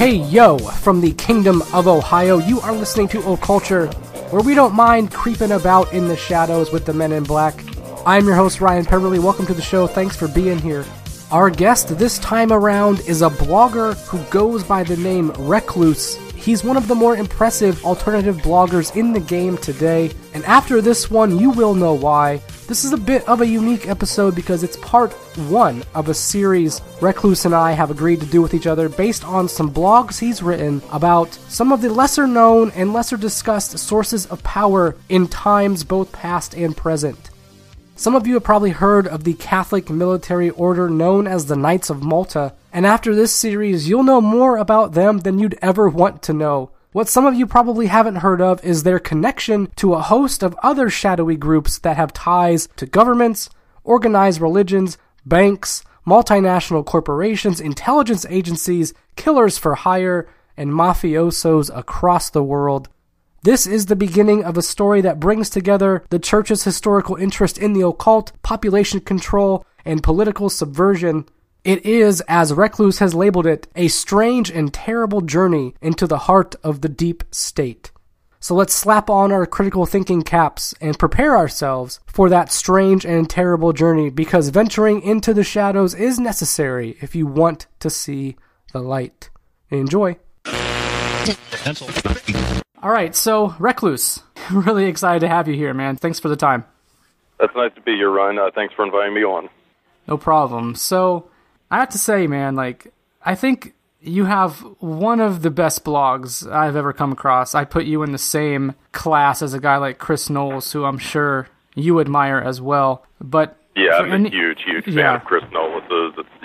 Hey yo, from the Kingdom of Ohio, you are listening to Old Culture, where we don't mind creeping about in the shadows with the men in black. I'm your host, Ryan Peverly. Welcome to the show. Thanks for being here. Our guest this time around is a blogger who goes by the name Recluse. He's one of the more impressive alternative bloggers in the game today, and after this one, you will know why. This is a bit of a unique episode because it's part one of a series Recluse and I have agreed to do with each other based on some blogs he's written about some of the lesser-known and lesser-discussed sources of power in times both past and present. Some of you have probably heard of the Catholic military order known as the Knights of Malta, and after this series, you'll know more about them than you'd ever want to know. What some of you probably haven't heard of is their connection to a host of other shadowy groups that have ties to governments, organized religions, banks, multinational corporations, intelligence agencies, killers for hire, and mafiosos across the world. This is the beginning of a story that brings together the Church's historical interest in the occult, population control, and political subversion. It is, as Recluse has labeled it, a strange and terrible journey into the heart of the deep state. So let's slap on our critical thinking caps and prepare ourselves for that strange and terrible journey, because venturing into the shadows is necessary if you want to see the light. Enjoy. All right, so Recluse, I'm really excited to have you here, man. Thanks for the time. That's nice to be here, Ryan. Thanks for inviting me on. No problem. So I have to say, man, like, I think you have one of the best blogs I've ever come across. I put you in the same class as a guy like Chris Knowles, who I'm sure you admire as well. But yeah, I'm a huge fan of Chris Knowles.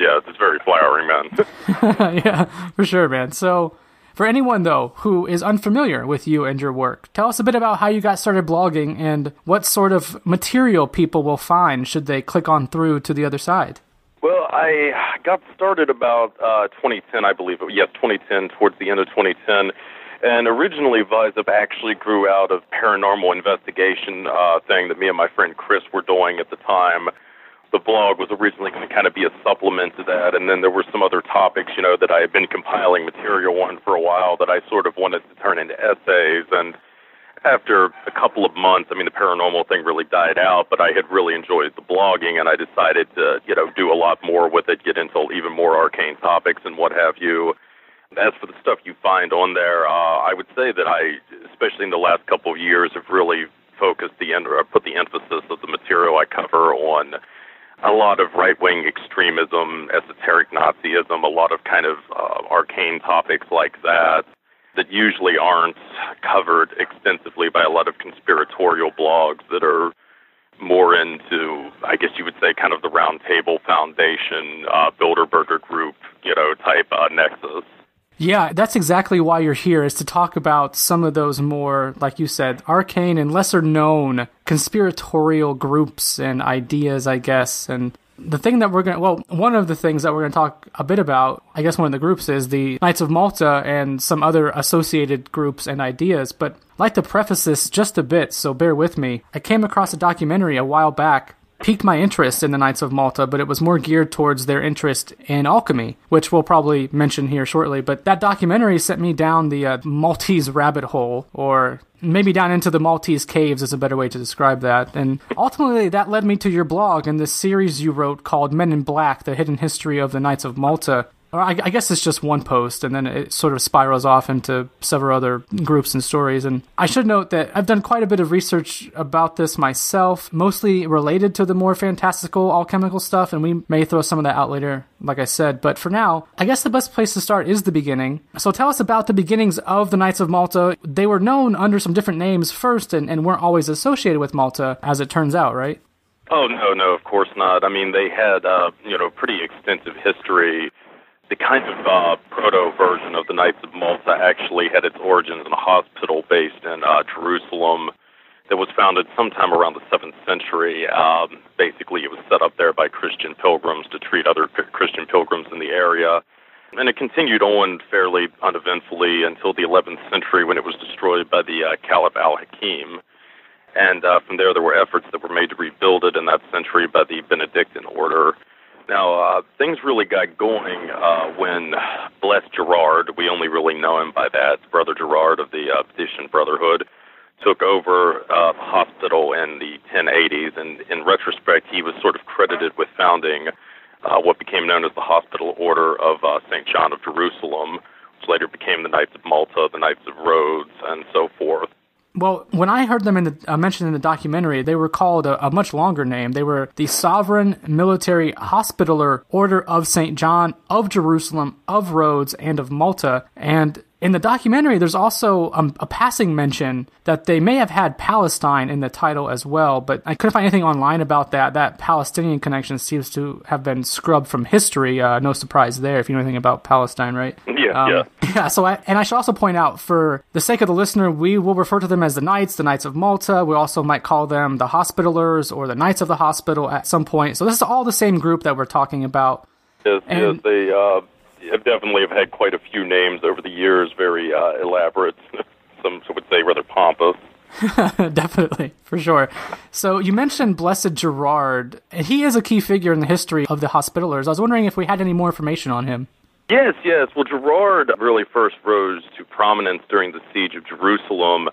It's very flowering, man. Yeah, for sure, man. So for anyone, though, who is unfamiliar with you and your work, tell us a bit about how you got started blogging and what sort of material people will find should they click on through to the other side. Well, I got started about 2010, I believe. Yes, 2010, towards the end of 2010. And originally, VizUp actually grew out of paranormal investigation thing that me and my friend Chris were doing at the time. The blog was originally going to kind of be a supplement to that, and then there were some other topics, you know, that I had been compiling material on for a while that I sort of wanted to turn into essays. And after a couple of months, I mean, the paranormal thing really died out, but I had really enjoyed the blogging, and I decided to, you know, do a lot more with it, get into even more arcane topics and what have you. As for the stuff you find on there, I would say that I, especially in the last couple of years, have really put the emphasis of the material I cover on a lot of right-wing extremism, esoteric Nazism, a lot of kind of arcane topics like that usually aren't covered extensively by a lot of conspiratorial blogs that are more into, I guess you would say, kind of the Round Table Foundation, Bilderberger Group, you know, type nexus. Yeah, that's exactly why you're here, is to talk about some of those more, like you said, arcane and lesser-known conspiratorial groups and ideas, I guess. And the thing that we're going to, well, one of the things that we're going to talk a bit about, I guess one of the groups is the Knights of Malta and some other associated groups and ideas. But I'd like to preface this just a bit, so bear with me. I came across a documentary a while back, piqued my interest in the Knights of Malta, but it was more geared towards their interest in alchemy, which we'll probably mention here shortly. But that documentary sent me down the Maltese rabbit hole, or maybe down into the Maltese caves is a better way to describe that. And ultimately, that led me to your blog and this series you wrote called Men in Black, The Hidden History of the Knights of Malta. Or I guess it's just one post, and then it sort of spirals off into several other groups and stories. And I should note that I've done quite a bit of research about this myself, mostly related to the more fantastical alchemical stuff, and we may throw some of that out later, like I said. But for now, I guess the best place to start is the beginning. So tell us about the beginnings of the Knights of Malta. They were known under some different names first and weren't always associated with Malta, as it turns out, right? Oh, no, of course not. I mean, they had pretty extensive history. The kind of proto-version of the Knights of Malta actually had its origins in a hospital based in Jerusalem that was founded sometime around the 7th century. Basically, it was set up there by Christian pilgrims to treat other Christian pilgrims in the area. And it continued on fairly uneventfully until the 11th century when it was destroyed by the Caliph al-Hakim. And from there were efforts that were made to rebuild it in that century by the Benedictine order. Now, things really got going when Blessed Gerard, we only really know him by that, Brother Gerard of the Petition Brotherhood, took over the hospital in the 1080s, and in retrospect, he was sort of credited with founding what became known as the Hospital Order of St. John of Jerusalem, which later became the Knights of Malta, the Knights of Rhodes, and so forth. Well, when I heard them in the, mentioned in the documentary, they were called a much longer name. They were the Sovereign Military Hospitaller Order of St. John of Jerusalem, of Rhodes, and of Malta. And in the documentary, there's also a passing mention that they may have had Palestine in the title as well, but I couldn't find anything online about that. That Palestinian connection seems to have been scrubbed from history. No surprise there if you know anything about Palestine, right? Yeah. So, I should also point out, for the sake of the listener, we will refer to them as the Knights of Malta. We also might call them the Hospitallers or the Knights of the Hospital at some point. So this is all the same group that we're talking about. Yes, they definitely have had quite a few names over the years, very elaborate, some would say rather pompous. Definitely, for sure. So you mentioned Blessed Gerard, and he is a key figure in the history of the Hospitallers. I was wondering if we had any more information on him. Yes. Well, Gerard really first rose to prominence during the Siege of Jerusalem,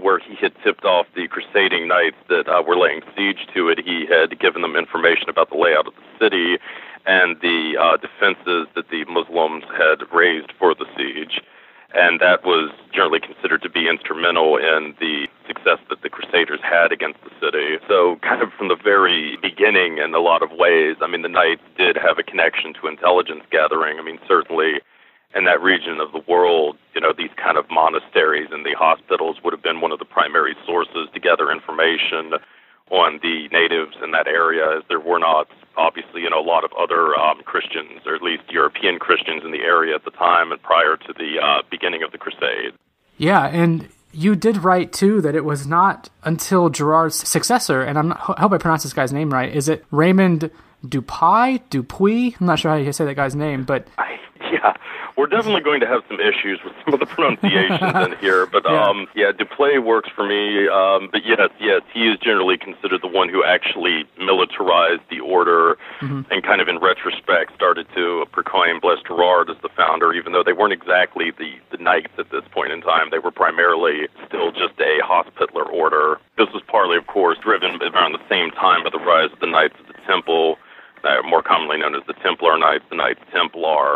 where he had tipped off the crusading knights that were laying siege to it. He had given them information about the layout of the city and the defenses that the Muslims had raised for the siege, and that was generally considered to be instrumental in the success that the Crusaders had against the city. So kind of from the very beginning, in a lot of ways, I mean, the Knights did have a connection to intelligence gathering. I mean, certainly in that region of the world, you know, these kind of monasteries and the hospitals would have been one of the primary sources to gather information on the natives in that area, as there were not, obviously, you know, a lot of other Christians, or at least European Christians in the area at the time and prior to the beginning of the Crusades. Yeah, and you did write, too, that it was not until Gerard's successor, and I hope I pronounce this guy's name right, is it Raymond Dupuy? I'm not sure how you say that guy's name, but... Yeah, we're definitely going to have some issues with some of the pronunciations in here, but Duplay works for me, but yes, he is generally considered the one who actually militarized the order and kind of in retrospect started to proclaim Blessed Gerard as the founder, even though they weren't exactly the knights at this point in time. They were primarily still just a hospitaller order. This was partly, of course, driven around the same time by the rise of the Knights of the Temple, more commonly known as the Templar Knights, the Knights Templar.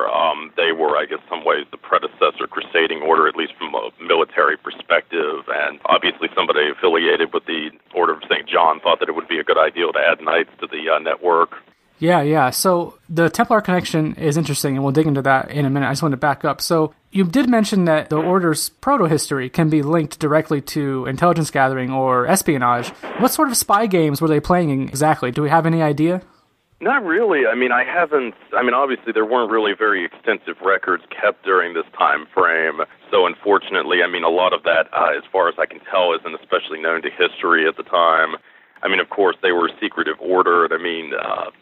They were, I guess, some ways the predecessor crusading order, at least from a military perspective, and obviously somebody affiliated with the Order of St. John thought that it would be a good idea to add knights to the network. Yeah. So the Templar connection is interesting, and we'll dig into that in a minute. I just want to back up. So you did mention that the Order's proto-history can be linked directly to intelligence gathering or espionage. What sort of spy games were they playing exactly? Do we have any idea? Not really. I mean, obviously there weren't really very extensive records kept during this time frame. So unfortunately, I mean, a lot of that, as far as I can tell, isn't especially known to history at the time. I mean, of course, they were a secretive order. And I mean,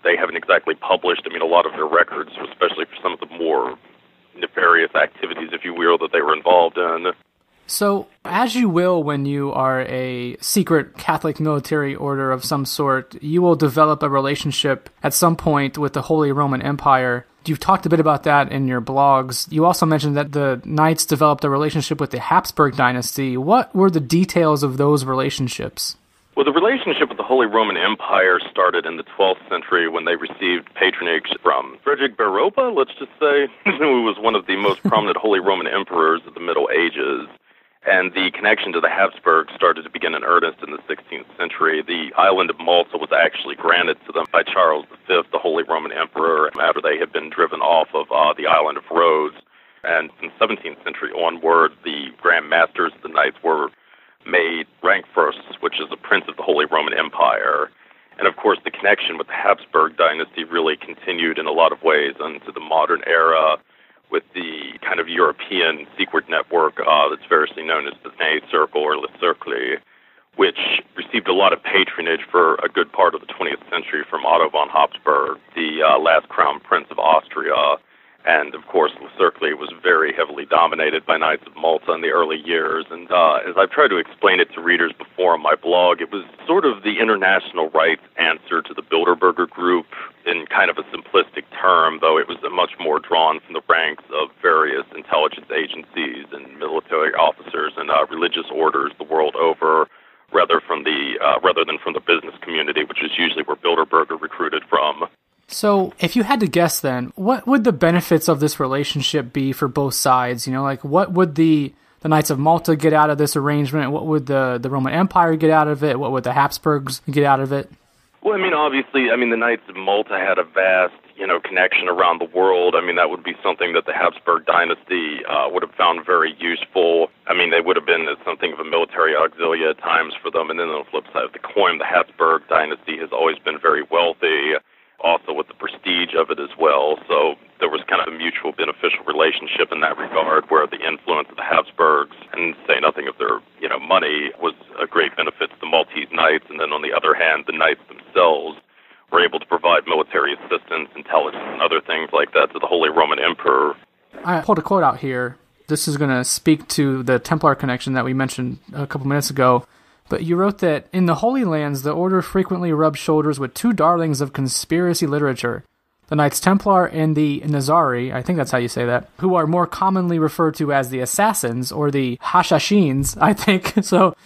they haven't exactly published, I mean, a lot of their records, especially for some of the more nefarious activities, if you will, that they were involved in. So, as you will when you are a secret Catholic military order of some sort, you will develop a relationship at some point with the Holy Roman Empire. You've talked a bit about that in your blogs. You also mentioned that the Knights developed a relationship with the Habsburg dynasty. What were the details of those relationships? Well, the relationship with the Holy Roman Empire started in the 12th century when they received patronage from Frederick Barbarossa, let's just say, who was one of the most prominent Holy Roman emperors of the Middle Ages. And the connection to the Habsburgs started to begin in earnest in the 16th century. The island of Malta was actually granted to them by Charles V, the Holy Roman Emperor, after they had been driven off of the island of Rhodes. And from the 17th century onward, the Grand Masters of the Knights were made rank firsts, which is a prince of the Holy Roman Empire. And, of course, the connection with the Habsburg dynasty really continued in a lot of ways into the modern era, with the kind of European secret network that's variously known as the Cercle or Le Cercle, which received a lot of patronage for a good part of the 20th century from Otto von Habsburg, the last crown prince of Austria. And, of course, Le Cercle was very heavily dominated by Knights of Malta in the early years. And as I've tried to explain it to readers before on my blog, it was sort of the international right's answer to the Bilderberger Group in kind of a simplistic term, though it was much more drawn from the ranks of various intelligence agencies and military officers and religious orders the world over, rather than from the business community, which is usually where Bilderberger recruited from. So if you had to guess then, what would the benefits of this relationship be for both sides? You know, like what would the Knights of Malta get out of this arrangement? What would the Roman Empire get out of it? What would the Habsburgs get out of it? Well, obviously, the Knights of Malta had a vast, connection around the world. That would be something that the Habsburg dynasty would have found very useful. They would have been something of a military auxilia at times for them. And then on the flip side of the coin, the Habsburg dynasty has always been very wealthy, also with the prestige of it as well. So there was kind of a mutual beneficial relationship in that regard, where the influence of the Habsburgs, and say nothing of their money, was a great benefit to the Maltese knights. And then on the other hand, the knights themselves were able to provide military assistance, intelligence, and other things like that to the Holy Roman Emperor. I pulled a quote out here. This is going to speak to the Templar connection that we mentioned a couple minutes ago. But you wrote that, in the Holy Lands, the order frequently rubbed shoulders with two darlings of conspiracy literature, the Knights Templar and the Nizari, I think that's how you say that, who are more commonly referred to as the Assassins, or the Hashashians, I think. So,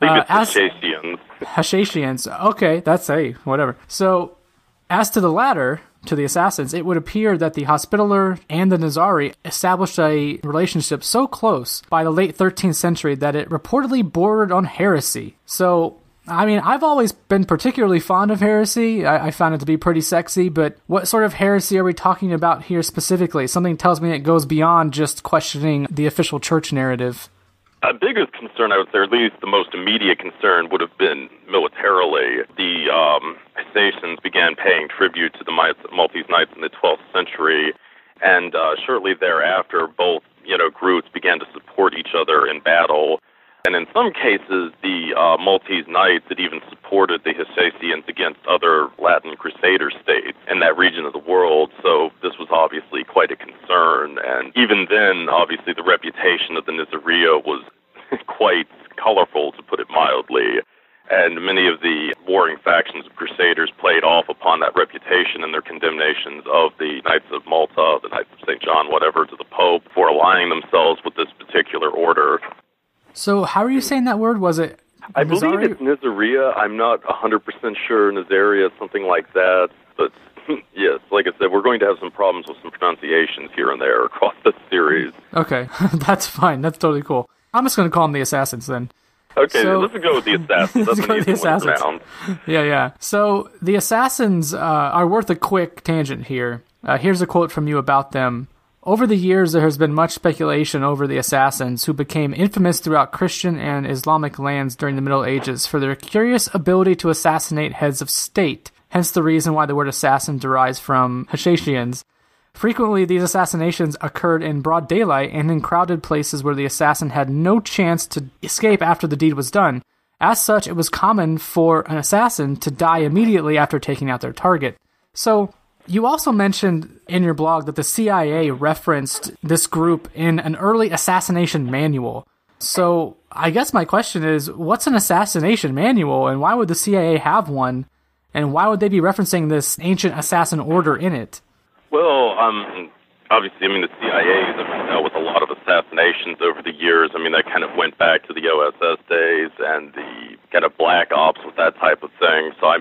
Hashashians. Hashashians. Okay, that's, whatever. So, as to the latter, to the Assassins, it would appear that the Hospitaller and the Nizari established a relationship so close by the late 13th century that it reportedly bordered on heresy. So, I've always been particularly fond of heresy. I found it to be pretty sexy, but what sort of heresy are we talking about here specifically? Something tells me it goes beyond just questioning the official church narrative. A biggest concern, I would say, or at least the most immediate concern, would have been militarily. The Hashashians began paying tribute to the Maltese knights in the 12th century, and shortly thereafter, both groups began to support each other in battle. And in some cases, the Maltese knights had even supported the Hashashians against other Latin crusader states in that region of the world, so this was obviously quite a concern. And even then, obviously, the reputation of the Nizaria was quite colorful, to put it mildly, and many of the warring factions of Crusaders played off upon that reputation and their condemnations of the Knights of Malta, the Knights of St. John, whatever, to the Pope, for aligning themselves with this particular order. So how are you saying that word? Was it Nizari? I believe it's Nizaria. I'm not 100% sure. Nizaria, something like that. But yes, like I said, we're going to have some problems with some pronunciations here and there across this series. Okay, that's fine. That's totally cool. I'm just going to call them the Assassins then. Okay, so, let's go with the Assassins. Let's go with the Assassins. Yeah. So the Assassins are worth a quick tangent here. Here's a quote from you about them. Over the years, there has been much speculation over the Assassins, who became infamous throughout Christian and Islamic lands during the Middle Ages for their curious ability to assassinate heads of state, hence the reason why the word assassin derives from Hashashians. Frequently, these assassinations occurred in broad daylight and in crowded places where the assassin had no chance to escape after the deed was done. As such, it was common for an assassin to die immediately after taking out their target. So, you also mentioned in your blog that the CIA referenced this group in an early assassination manual. So, I guess my question is, what's an assassination manual, and why would the CIA have one, and why would they be referencing this ancient assassin order in it? Well, obviously, the CIA has dealt with a lot of assassinations over the years. That kind of went back to the OSS days and the kind of black ops with that type of thing. So,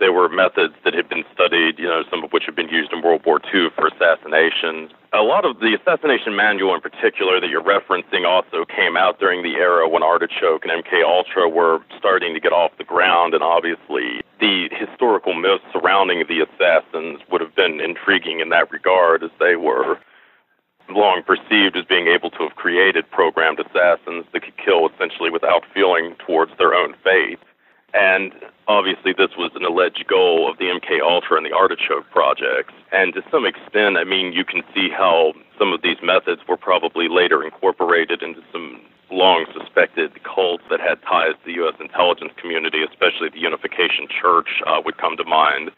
there were methods that had been studied, some of which had been used in World War II for assassinations. A lot of the assassination manual in particular that you're referencing also came out during the era when Artichoke and MKUltra were starting to get off the ground, and obviously the historical myths surrounding the assassins would have been intriguing in that regard, as they were long perceived as being able to have created programmed assassins that could kill essentially without feeling towards their own fate. And obviously, this was an alleged goal of the MKUltra and the Artichoke projects. And to some extent, you can see how some of these methods were probably later incorporated into some long-suspected cults that had ties to the U.S. intelligence community, especially the Unification Church would come to mind,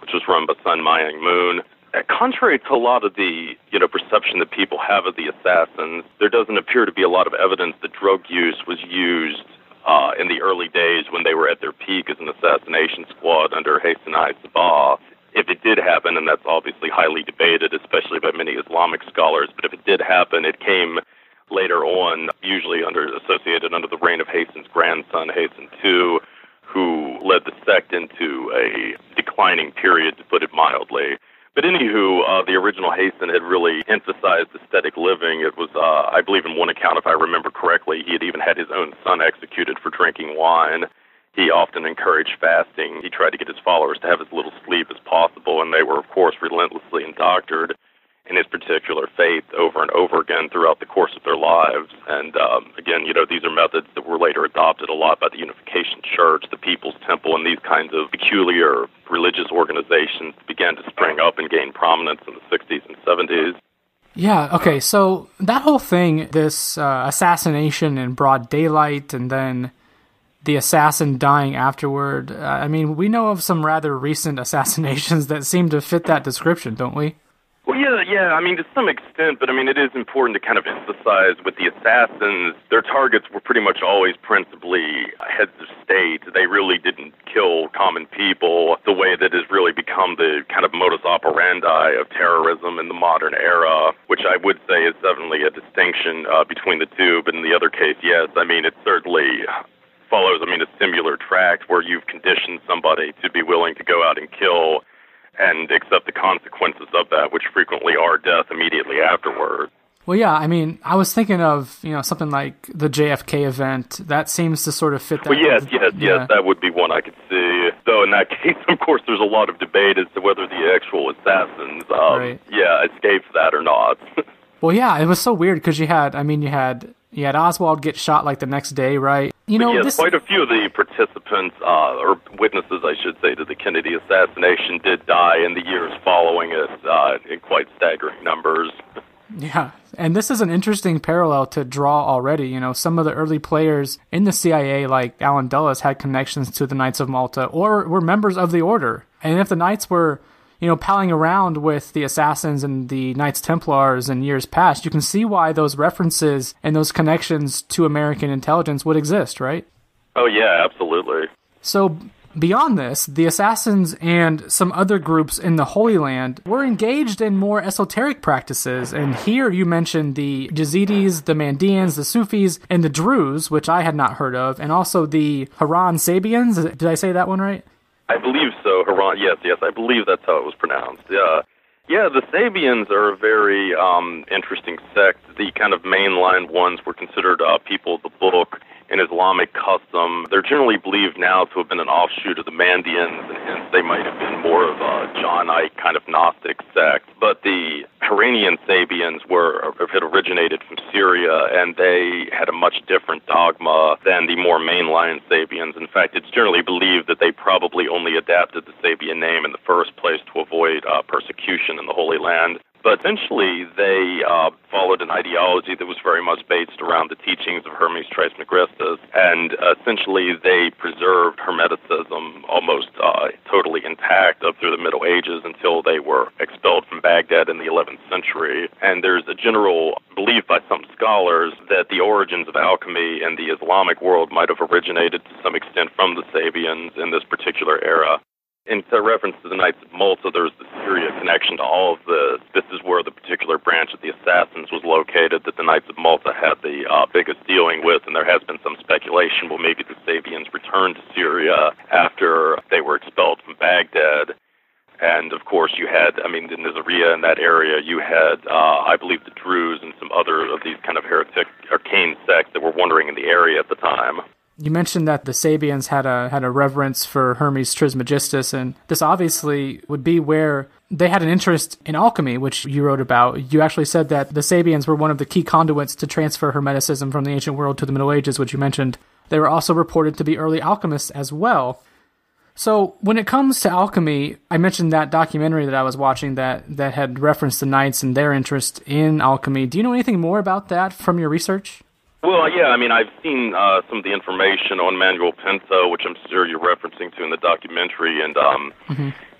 which was run by Sun Myung Moon. Contrary to a lot of the, perception that people have of the assassins, there doesn't appear to be a lot of evidence that drug use was used in the early days when they were at their peak as an assassination squad under Haisanai Sabah. If it did happen, and that's obviously highly debated, especially by many Islamic scholars, but if it did happen, it came later on, usually associated under the reign of Hasan's grandson, Hasan II, who led the sect into a declining period, to put it mildly. But anywho, the original Hasan had really emphasized aesthetic living. It was, I believe in one account, if I remember correctly, he had even had his own son executed for drinking wine. He often encouraged fasting. He tried to get his followers to have as little sleep as possible, and they were, of course, relentlessly indoctrinated in his particular faith over and over again throughout the course of their lives. And again, these are methods that were later adopted a lot by the Unification Church, the People's Temple, and these kinds of peculiar religious organizations began to spring up and gain prominence in the 60s and 70s. Yeah, okay, so that whole thing, this assassination in broad daylight and then the assassin dying afterward, I mean, we know of some rather recent assassinations that seem to fit that description, don't we? Well, yeah, I mean, to some extent, but I mean, it is important to kind of emphasize with the assassins, their targets were pretty much always principally heads of state. They really didn't kill common people the way that has really become the kind of modus operandi of terrorism in the modern era, which I would say is definitely a distinction between the two, but in the other case, yes, I mean, it certainly follows, I mean, a similar tract where you've conditioned somebody to be willing to go out and kill and accept the consequences of that, which frequently are death immediately afterward. Well, yeah, I mean, I was thinking of, something like the JFK event. That seems to sort of fit that. Well, yes, that would be one I could see. So in that case, of course, there's a lot of debate as to whether the actual assassins, escaped that or not. Well, yeah, it was so weird because you had Oswald get shot like the next day, right? Quite a few of the participants, or witnesses, I should say, to the Kennedy assassination did die in the years following it in quite staggering numbers. Yeah, and this is an interesting parallel to draw already. Some of the early players in the CIA, like Alan Dulles, had connections to the Knights of Malta or were members of the order. And if the Knights were palling around with the assassins and the Knights Templars in years past, you can see why those references and those connections to American intelligence would exist, right? Oh, yeah, absolutely. So beyond this, the assassins and some other groups in the Holy Land were engaged in more esoteric practices, and here you mentioned the Yazidis, the Mandeans, the Sufis, and the Druze, which I had not heard of, and also the Harran Sabians. Did I say that one right? I believe so, Harran. Yes, I believe that's how it was pronounced. Yeah, the Sabians are a very interesting sect. The kind of mainline ones were considered people of the book in Islamic custom. They're generally believed now to have been an offshoot of the Mandeans, and hence they might have been more of a Johnite kind of Gnostic sect. But the Haranian Sabians had originated from Syria, and they had a much different dogma than the more mainline Sabians. In fact, it's generally believed that they probably only adapted the Sabian name in the first place to avoid persecution in the Holy Land. But essentially, they followed an ideology that was very much based around the teachings of Hermes Trismegistus, and essentially they preserved Hermeticism almost totally intact up through the Middle Ages until they were expelled from Baghdad in the 11th century. And there's a general belief by some scholars that the origins of alchemy in the Islamic world might have originated to some extent from the Sabians in this particular era. In reference to the Knights of Malta, there's the Syria connection to all of this. This is where the particular branch of the Assassins was located that the Knights of Malta had the biggest dealing with, and there has been some speculation, well, maybe the Sabians returned to Syria after they were expelled from Baghdad. And, of course, you had, the Nizari in that area, you had, I believe, the Druze and some other of these kind of heretic arcane sects that were wandering in the area at the time. You mentioned that the Sabians had a reverence for Hermes Trismegistus, and this obviously would be where they had an interest in alchemy, which you wrote about. You actually said that the Sabians were one of the key conduits to transfer Hermeticism from the ancient world to the Middle Ages, which you mentioned. They were also reported to be early alchemists as well. So when it comes to alchemy, I mentioned that documentary that I was watching that had referenced the Knights and their interest in alchemy. Do you know anything more about that from your research? Well, yeah, I mean, I've seen some of the information on Manuel Pinto, which I'm sure you're referencing to in the documentary, and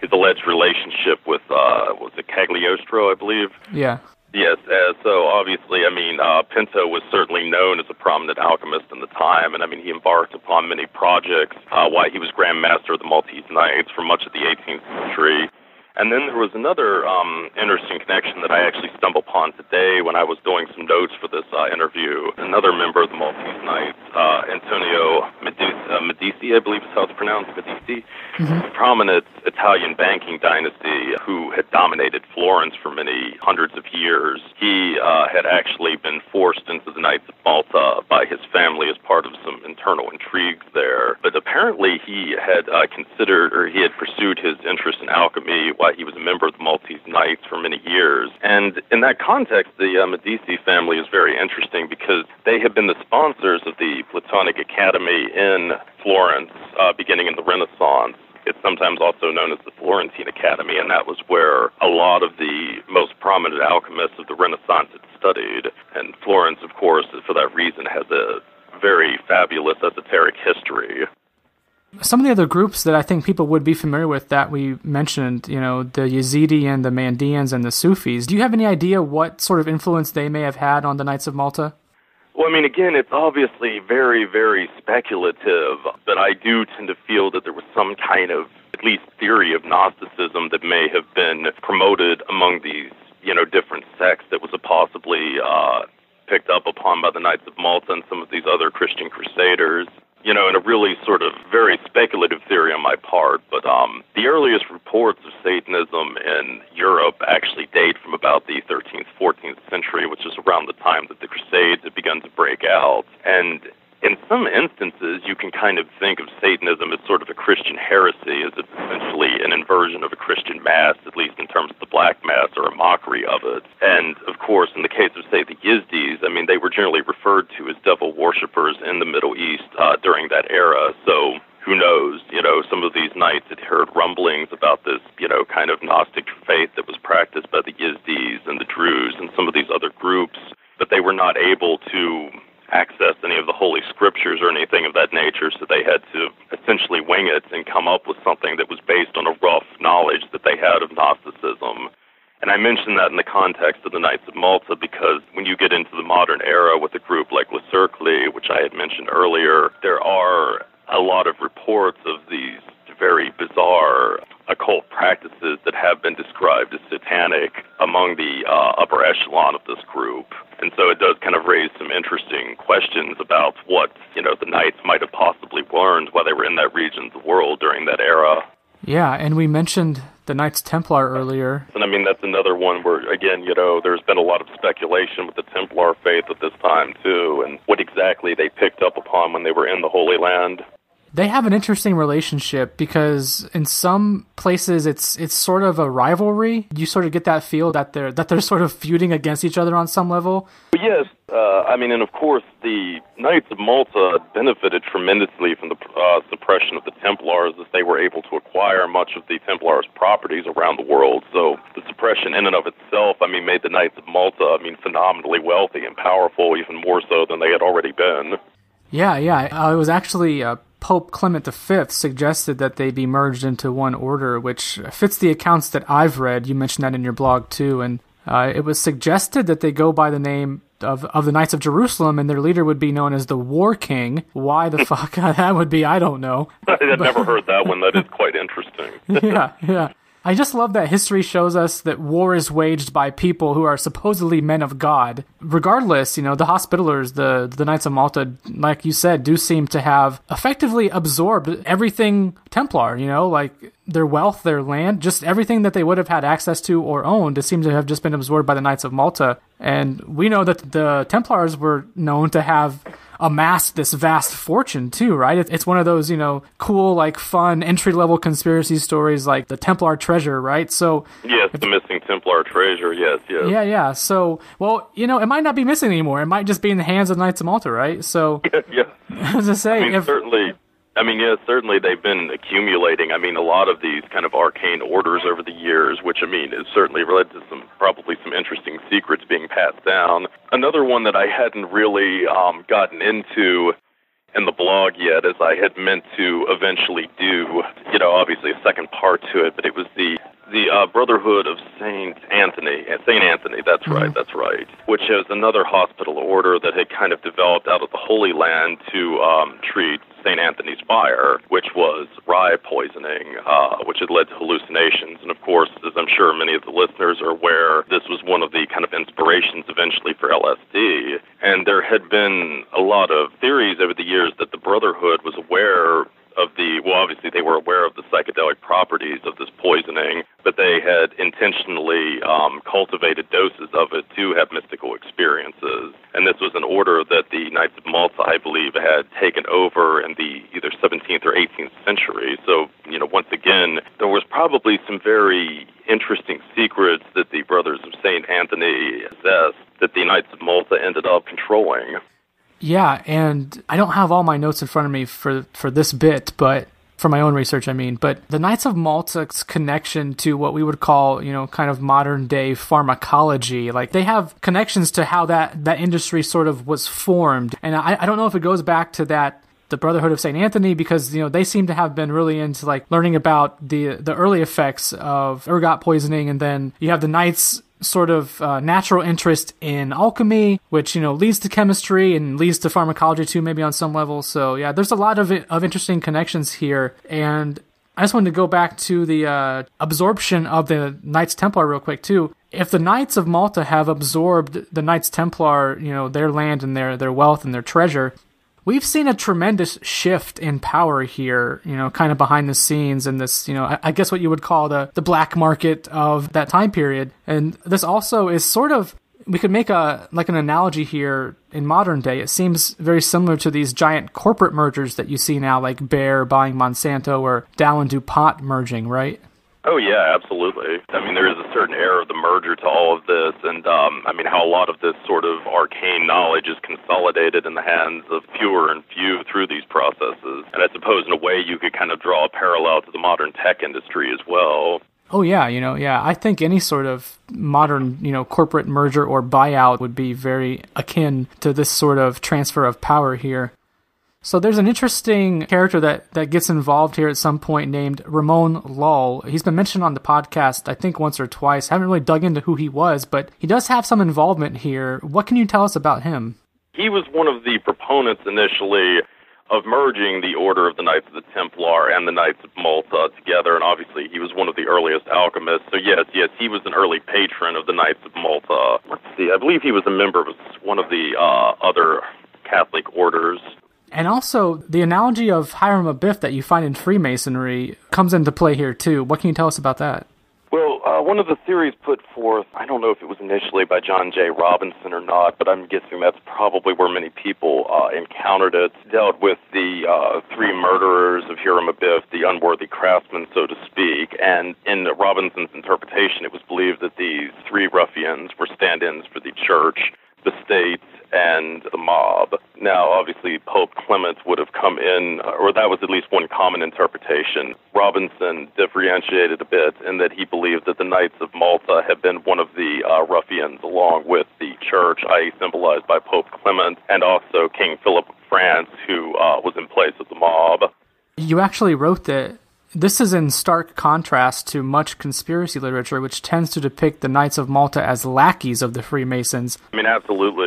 his alleged relationship with, was it Cagliostro, I believe? Yeah. Yes, so obviously, I mean, Pinto was certainly known as a prominent alchemist in the time, and I mean, he embarked upon many projects, while he was Grand Master of the Maltese Knights for much of the 18th century. And then there was another interesting connection that I actually stumbled upon today when I was doing some notes for this interview. Another member of the Maltese Knights, Antonio Medici, I believe is how it's pronounced, Medici, a prominent Italian banking dynasty who had dominated Florence for many hundreds of years. He had actually been forced into the Knights of Malta by his family as part of some internal intrigues there. But apparently he had considered, or he had pursued his interest in alchemy. He was a member of the Maltese Knights for many years. And in that context, the Medici family is very interesting because they have been the sponsors of the Platonic Academy in Florence, beginning in the Renaissance. It's sometimes also known as the Florentine Academy, and that was where a lot of the most prominent alchemists of the Renaissance had studied. And Florence, of course, for that reason, has a very fabulous esoteric history. Some of the other groups that I think people would be familiar with that we mentioned, you know, the Yazidi and the Mandeans and the Sufis, do you have any idea what sort of influence they may have had on the Knights of Malta? Well, I mean, again, it's obviously very, very speculative, but I do tend to feel that there was some kind of, at least, theory of Gnosticism that may have been promoted among these, you know, different sects that was possibly picked up upon by the Knights of Malta and some of these other Christian crusaders. You know, in a really sort of very speculative theory on my part, but the earliest reports of Satanism in Europe actually date from about the 13th, 14th century, which is around the time that the Crusades had begun to break out. And in some instances, you can kind of think of Satanism as sort of a Christian heresy, as it's essentially an inversion of a Christian mass, at least in terms of the Black Mass, or a mockery of it. And, of course, in the case of, say, the Yazidis, I mean, they were generally referred to as devil worshippers in the Middle East during that era, so who knows, you know, some of these knights had heard rumblings about this, you know, kind of Gnostic faith that was practiced by the Yazidis and the Druze and some of these other groups, but they were not able to access any of the holy scriptures or anything of that nature, so they had to essentially wing it and come up with something that was based on a rough knowledge that they had of Gnosticism. And I mention that in the context of the Knights of Malta because when you get into the modern era with a group like Le Cercle, which I had mentioned earlier, there are a lot of reports of these very bizarre occult practices that have been described as satanic among the upper echelon of this group. And so it does kind of raise some interesting questions about what, you know, the Knights might have possibly learned while they were in that region of the world during that era. Yeah, and we mentioned the Knights Templar earlier. And I mean, that's another one where, again, you know, there's been a lot of speculation with the Templar faith at this time, too, and what exactly they picked up upon when they were in the Holy Land. They have an interesting relationship because in some places it's sort of a rivalry. You sort of get that feel that they're sort of feuding against each other on some level. Yes, I mean, and of course the Knights of Malta benefited tremendously from the suppression of the Templars as they were able to acquire much of the Templars' properties around the world. So the suppression in and of itself, I mean, made the Knights of Malta, I mean, phenomenally wealthy and powerful, even more so than they had already been. Yeah, yeah. It was actually Pope Clement V suggested that they be merged into one order, which fits the accounts that I've read. You mentioned that in your blog, too. And it was suggested that they go by the name of the Knights of Jerusalem, and their leader would be known as the War King. Why the fuck that would be, I don't know. I've never heard that one. That is quite interesting. Yeah, yeah. I just love that history shows us that war is waged by people who are supposedly men of God. Regardless, you know, the Hospitallers, the Knights of Malta, like you said, do seem to have effectively absorbed everything Templar, you know, like their wealth, their land, just everything that they would have had access to or owned. It seems to have just been absorbed by the Knights of Malta. And we know that the Templars were known to have amassed this vast fortune too, right? It's one of those, you know, cool, like fun entry-level conspiracy stories like the Templar treasure, right? So yes, the missing Templar treasure, yes. Yeah, yeah. So, well, you know, it might not be missing anymore. It might just be in the hands of the Knights of Malta, right? So, yeah. As I say, I mean, certainly I mean, yeah, certainly they've been accumulating, I mean, a lot of these kind of arcane orders over the years, which, I mean, is certainly led to some, probably some interesting secrets being passed down. Another one that I hadn't really gotten into in the blog yet, as I had meant to eventually do, you know, obviously a second part to it, but it was the Brotherhood of Saint Anthony. Saint Anthony, that's right, that's right, which is another hospital order that had kind of developed out of the Holy Land to treat Saint Anthony's fire, which was rye poisoning, which had led to hallucinations. And of course, as I'm sure many of the listeners are aware, this was one of the kind of inspirations eventually for LSD. And there had been a lot of theories over the years that the Brotherhood was aware of the, well, obviously they were aware of the psychedelic properties of this poisoning, but they had intentionally cultivated doses of it to have mystical experiences. And this was an order that the Knights of Malta, I believe, had taken over in the either 17th or 18th century. So, you know, once again, there was probably some very interesting secrets that the Brothers of St. Anthony possessed that the Knights of Malta ended up controlling. Yeah, and I don't have all my notes in front of me for this bit, but for my own research, I mean. But the Knights of Malta's connection to what we would call, you know, kind of modern-day pharmacology, like they have connections to how that industry sort of was formed. And I don't know if it goes back to that, the Brotherhood of St. Anthony, because, you know, they seem to have been really into, like, learning about the early effects of ergot poisoning, and then you have the Knights' sort of natural interest in alchemy, which, you know, leads to chemistry and leads to pharmacology too, maybe on some level. So yeah, there's a lot of interesting connections here. And I just wanted to go back to the absorption of the Knights Templar real quick too. If the Knights of Malta have absorbed the Knights Templar, you know, their land and their wealth and their treasure, we've seen a tremendous shift in power here, you know, kind of behind the scenes in this, you know, I guess what you would call the black market of that time period. And this also is sort of, we could make an analogy here in modern day. It seems very similar to these giant corporate mergers that you see now, like Bayer buying Monsanto or Dow and DuPont merging, right? Oh, yeah, absolutely. I mean, there is a certain air of the merger to all of this, and I mean, how a lot of this sort of arcane knowledge is consolidated in the hands of fewer and few through these processes. And I suppose in a way you could kind of draw a parallel to the modern tech industry as well. Oh, yeah, you know, yeah. I think any sort of modern, you know, corporate merger or buyout would be very akin to this sort of transfer of power here. So there's an interesting character that gets involved here at some point named Ramon Lull. He's been mentioned on the podcast, I think, once or twice. Haven't really dug into who he was, but he does have some involvement here. What can you tell us about him? He was one of the proponents initially of merging the Order of the Knights of the Templar and the Knights of Malta together, and obviously he was one of the earliest alchemists. So yes, he was an early patron of the Knights of Malta. Let's see, I believe he was a member of one of the other Catholic orders. And also, the analogy of Hiram Abiff that you find in Freemasonry comes into play here, too. What can you tell us about that? Well, one of the theories put forth, I don't know if it was initially by John J. Robinson or not, but I'm guessing that's probably where many people encountered it, dealt with the three murderers of Hiram Abiff, the unworthy craftsmen, so to speak. And in Robinson's interpretation, it was believed that these three ruffians were stand-ins for the church, the state, and the mob. Now, obviously, Pope Clement would have come in, or that was at least one common interpretation. Robinson differentiated a bit in that he believed that the Knights of Malta had been one of the ruffians along with the church, i.e. symbolized by Pope Clement, and also King Philip of France, who was in place of the mob. You actually wrote that this is in stark contrast to much conspiracy literature, which tends to depict the Knights of Malta as lackeys of the Freemasons. I mean, absolutely,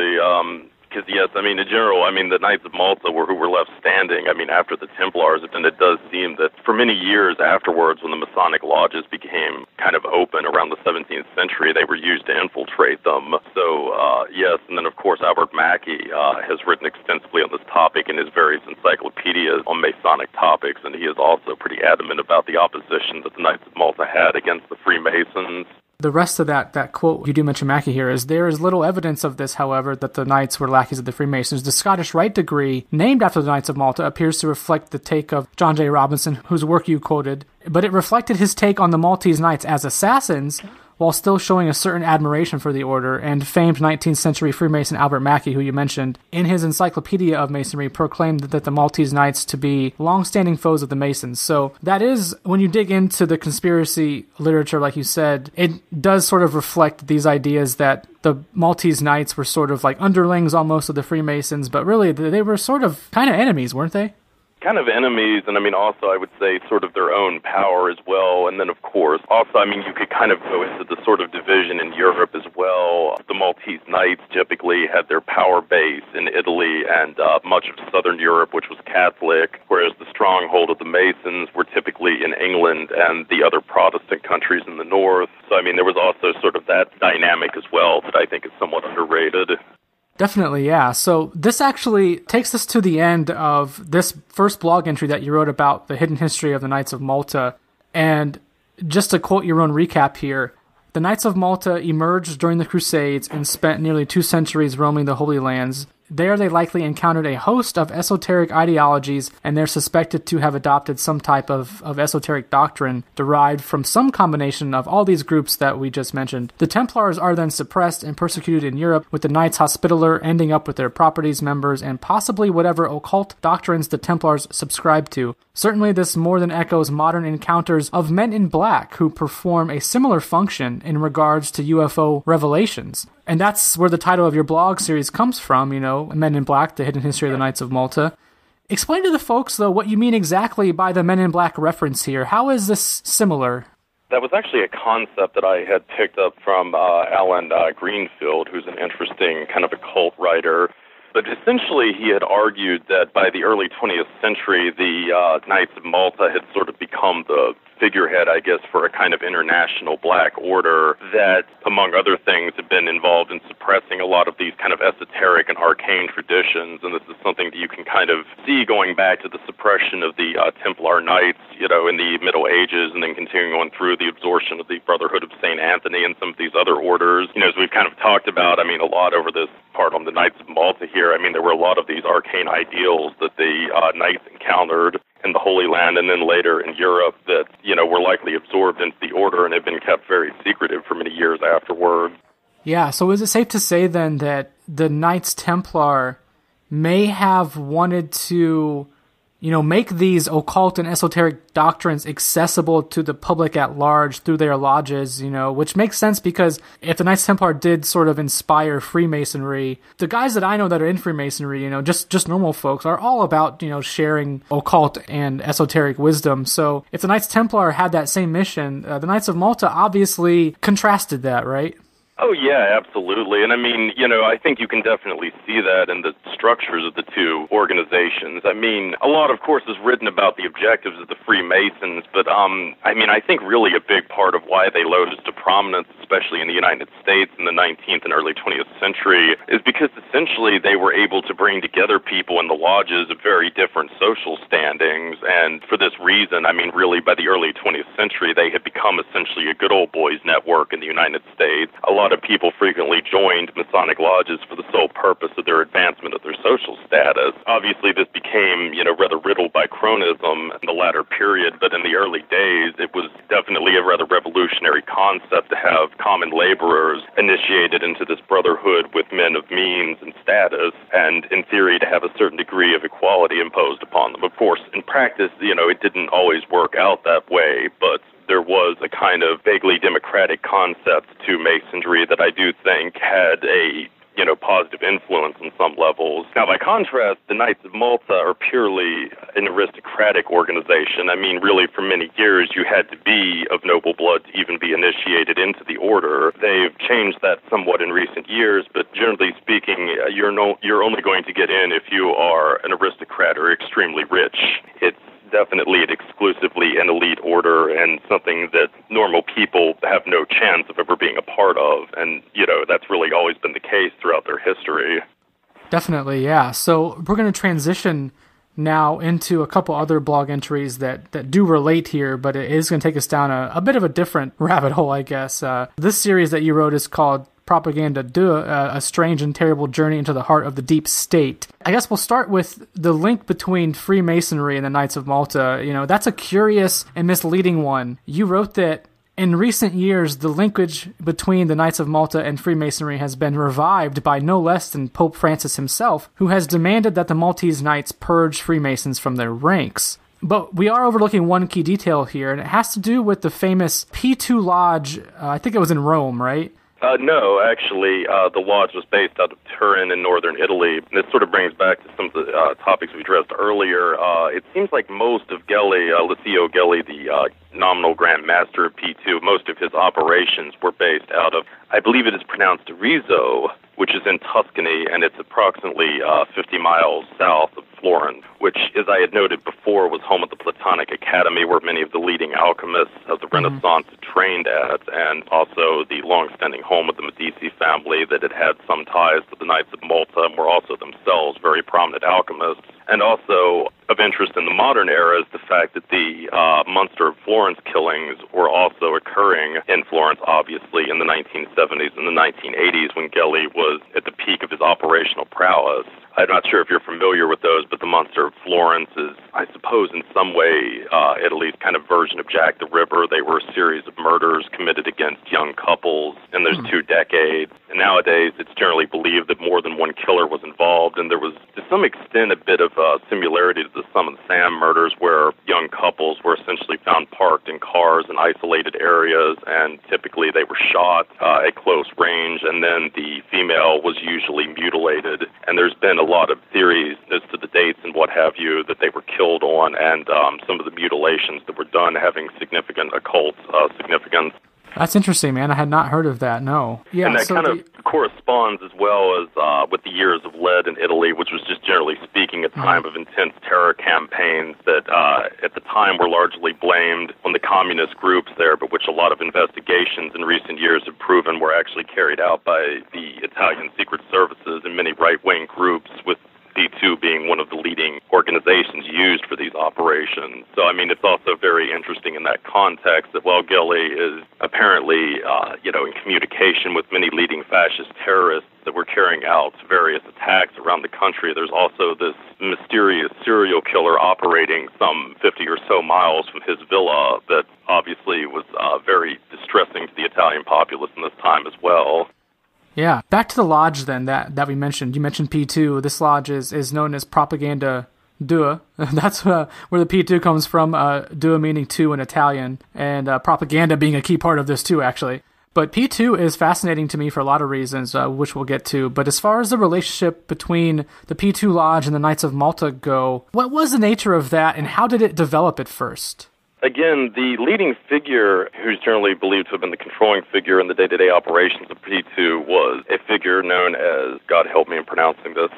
because, yes, I mean, in general, I mean, the Knights of Malta were who were left standing, I mean, after the Templars, and it does seem that for many years afterwards, when the Masonic lodges became kind of open around the 17th century, they were used to infiltrate them. So, yes, and then, of course, Albert Mackey has written extensively on this topic in his various encyclopedias on Masonic topics, and he is also pretty adamant about the opposition that the Knights of Malta had against the Freemasons. The rest of that quote you do mention Mackey here is, there is little evidence of this, however, that the Knights were lackeys of the Freemasons. The Scottish Rite degree, named after the Knights of Malta, appears to reflect the take of John J. Robinson, whose work you quoted, but it reflected his take on the Maltese Knights as assassins, while still showing a certain admiration for the order, and famed 19th century Freemason Albert Mackey, who you mentioned, in his Encyclopedia of Masonry proclaimed that the Maltese Knights to be long-standing foes of the Masons. So that is, when you dig into the conspiracy literature, like you said, it does sort of reflect these ideas that the Maltese Knights were sort of like underlings almost of the Freemasons, but really they were sort of kind of enemies, weren't they? Kind of enemies, and I mean also I would say sort of their own power as well, and then of course also I mean you could kind of go into the sort of division in Europe as well. The Maltese Knights typically had their power base in Italy and much of southern Europe, which was Catholic, whereas the stronghold of the Masons were typically in England and the other Protestant countries in the north. So I mean there was also sort of that dynamic as well that I think is somewhat underrated. Definitely, yeah. So this actually takes us to the end of this first blog entry that you wrote about the hidden history of the Knights of Malta. And just to quote your own recap here, the Knights of Malta emerged during the Crusades and spent nearly 2 centuries roaming the Holy Lands. There they likely encountered a host of esoteric ideologies, and they're suspected to have adopted some type of esoteric doctrine derived from some combination of all these groups that we just mentioned. The Templars are then suppressed and persecuted in Europe, with the Knights Hospitaller ending up with their properties, members, and possibly whatever occult doctrines the Templars subscribe to. Certainly this more than echoes modern encounters of men in black who perform a similar function in regards to UFO revelations. And that's where the title of your blog series comes from, you know, Men in Black, The Hidden History of the Knights of Malta. Explain to the folks, though, what you mean exactly by the Men in Black reference here. How is this similar? That was actually a concept that I had picked up from Alan Greenfield, who's an interesting kind of occult writer. But essentially, he had argued that by the early 20th century, the Knights of Malta had sort of become the figurehead, I guess, for a kind of international black order that, among other things, had been involved in suppressing a lot of these kind of esoteric and arcane traditions. And this is something that you can kind of see going back to the suppression of the Templar Knights, you know, in the Middle Ages, and then continuing on through the absorption of the Brotherhood of St. Anthony and some of these other orders. You know, as we've kind of talked about, I mean, a lot over this part on the Knights of Malta here, I mean, there were a lot of these arcane ideals that the Knights encountered in the Holy Land and then later in Europe that, you know, were likely absorbed into the order and have been kept very secretive for many years afterward. Yeah, so is it safe to say then that the Knights Templar may have wanted to, you know, make these occult and esoteric doctrines accessible to the public at large through their lodges, you know, which makes sense because if the Knights Templar did sort of inspire Freemasonry, the guys that I know that are in Freemasonry, you know, just normal folks, are all about, you know, sharing occult and esoteric wisdom. So if the Knights Templar had that same mission, the Knights of Malta obviously contrasted that, right? Oh, yeah, absolutely. And I mean, you know, I think you can definitely see that in the structures of the two organizations. I mean, a lot, of course, is written about the objectives of the Freemasons, but I mean, I think really a big part of why they rose to prominence, especially in the United States in the 19th and early 20th century, is because essentially they were able to bring together people in the lodges of very different social standings. And for this reason, I mean, really by the early 20th century, they had become essentially a good old boys network in the United States. A lot of people frequently joined Masonic lodges for the sole purpose of their advancement of their social status. Obviously, this became, you know, rather riddled by cronism in the latter period, but in the early days, it was definitely a rather revolutionary concept to have common laborers initiated into this brotherhood with men of means and status, and in theory, to have a certain degree of equality imposed upon them. Of course, in practice, you know, it didn't always work out that way, but there was a kind of vaguely democratic concept to Masonry that I do think had a, you know, positive influence on some levels. Now, by contrast, the Knights of Malta are purely an aristocratic organization. I mean, really, for many years, you had to be of noble blood to even be initiated into the order. They've changed that somewhat in recent years, but generally speaking, you're only going to get in if you are an aristocrat or extremely rich. It's definitely and exclusively an elite order and something that normal people have no chance of ever being a part of. And, you know, that's really always been the case throughout their history. Definitely, yeah. So we're going to transition now into a couple other blog entries that do relate here, but it is going to take us down a bit of a different rabbit hole, I guess. This series that you wrote is called Propaganda Due, a strange and terrible journey into the heart of the deep state. I guess we'll start with the link between Freemasonry and the Knights of Malta. You know, that's a curious and misleading one. You wrote that In recent years, the linkage between the Knights of Malta and Freemasonry has been revived by no less than Pope Francis himself, who has demanded that the Maltese Knights purge Freemasons from their ranks. But we are overlooking one key detail here, and it has to do with the famous P2 Lodge, I think it was in Rome, right? No, actually, the lodge was based out of Turin in northern Italy. And this sort of brings back to some of the topics we addressed earlier. It seems like most of Gelli, Licio Gelli, the nominal Grand Master of P2, most of his operations were based out of, I believe it is pronounced Rizzo, which is in Tuscany, and it's approximately 50 miles south of Florence, which, as I had noted before, was home of the Platonic Academy, where many of the leading alchemists of the Renaissance trained at, and also the long-standing home of the Medici family that had had some ties to the Knights of Malta and were also themselves very prominent alchemists. And also of interest in the modern era is the fact that the Munster of Florence killings were also occurring in Florence, obviously, in the 1970s and the 1980s when Gelli was at the peak of his operational prowess. I'm not sure if you're familiar with those, but the Munster of Florence is, I suppose, in some way, Italy's kind of version of Jack the Ripper. They were a series of murders committed against young couples in those 2 decades. And nowadays, it's generally believed that more than one killer was involved, and there was, to some extent, a bit of similarity to the Son of Sam murders, where young couples were essentially found parked in cars in isolated areas, and typically they were shot at close range, and then the female was usually mutilated. And there's been a lot of theories as to the dates and what have you that they were killed on, and some of the mutilations that were done having significant occult significance. That's interesting, man. I had not heard of that, no. Yeah, and that kind of corresponds as well as with the years of lead in Italy, which was just generally speaking a time of intense terror campaigns that at the time were largely blamed on the communist groups there, but which a lot of investigations in recent years have proven were actually carried out by the Italian secret services and many right-wing groups, with P2 being one of the leading organizations used for these operations. So, I mean, it's also very interesting in that context that while Gelli is apparently, in communication with many leading fascist terrorists that were carrying out various attacks around the country, there's also this mysterious serial killer operating some 50 or so miles from his villa that obviously was very distressing to the Italian populace in this time as well. Yeah. Back to the lodge then that we mentioned. You mentioned P2. This lodge is known as Propaganda Due. That's where the P2 comes from, Due meaning two in Italian, and propaganda being a key part of this too, actually. But P2 is fascinating to me for a lot of reasons, which we'll get to. But as far as the relationship between the P2 Lodge and the Knights of Malta go, what was the nature of that and how did it develop at first? Again, the leading figure who's generally believed to have been the controlling figure in the day-to-day operations of P2 was a figure known as, God help me in pronouncing this,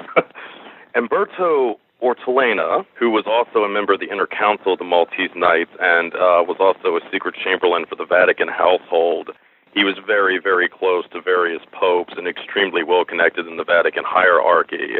Umberto Ortolena, who was also a member of the Inner Council of the Maltese Knights and was also a secret chamberlain for the Vatican household. He was very, very close to various popes and extremely well-connected in the Vatican hierarchy.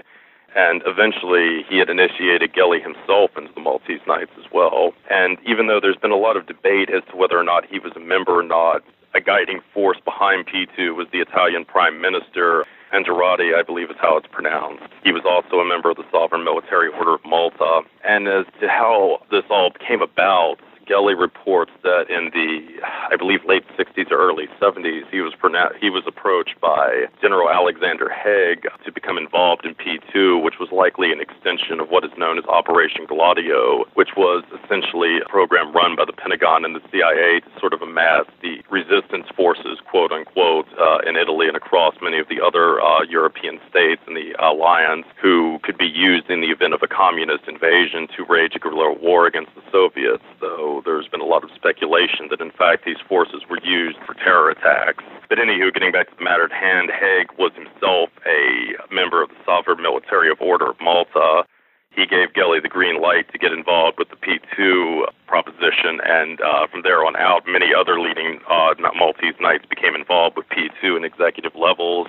And eventually, he had initiated Gelli himself into the Maltese Knights as well. And even though there's been a lot of debate as to whether or not he was a member or not, a guiding force behind P2 was the Italian Prime Minister, Angerotti, I believe is how it's pronounced. He was also a member of the Sovereign Military Order of Malta. And as to how this all came about, Gelli reports that in the, I believe, late 60s or early 70s, he was approached by General Alexander Haig to become involved in P2, which was likely an extension of what is known as Operation Gladio, which was essentially a program run by the Pentagon and the CIA to sort of amass the resistance forces, quote-unquote, in Italy and across many of the other European states in the alliance, who could be used in the event of a communist invasion to wage a guerrilla war against the Soviets, though. There's been a lot of speculation that, in fact, these forces were used for terror attacks. But anywho, getting back to the matter at hand, Haig was himself a member of the Sovereign Military Order of Malta. He gave Gelli the green light to get involved with the P2 proposition, and from there on out, many other leading Maltese Knights became involved with P2 in executive levels.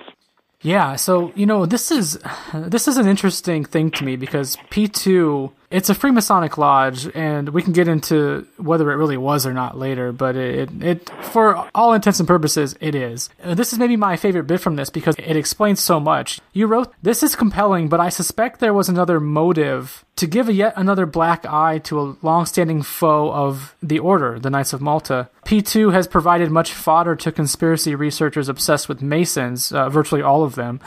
Yeah, so, this is an interesting thing to me because P2 It's a Freemasonic lodge, and we can get into whether it really was or not later, but it for all intents and purposes, it is. This is maybe my favorite bit from this because it explains so much. You wrote, "This is compelling, but I suspect there was another motive to give yet another black eye to a long-standing foe of the order, the Knights of Malta. P2 has provided much fodder to conspiracy researchers obsessed with Masons, virtually all of them,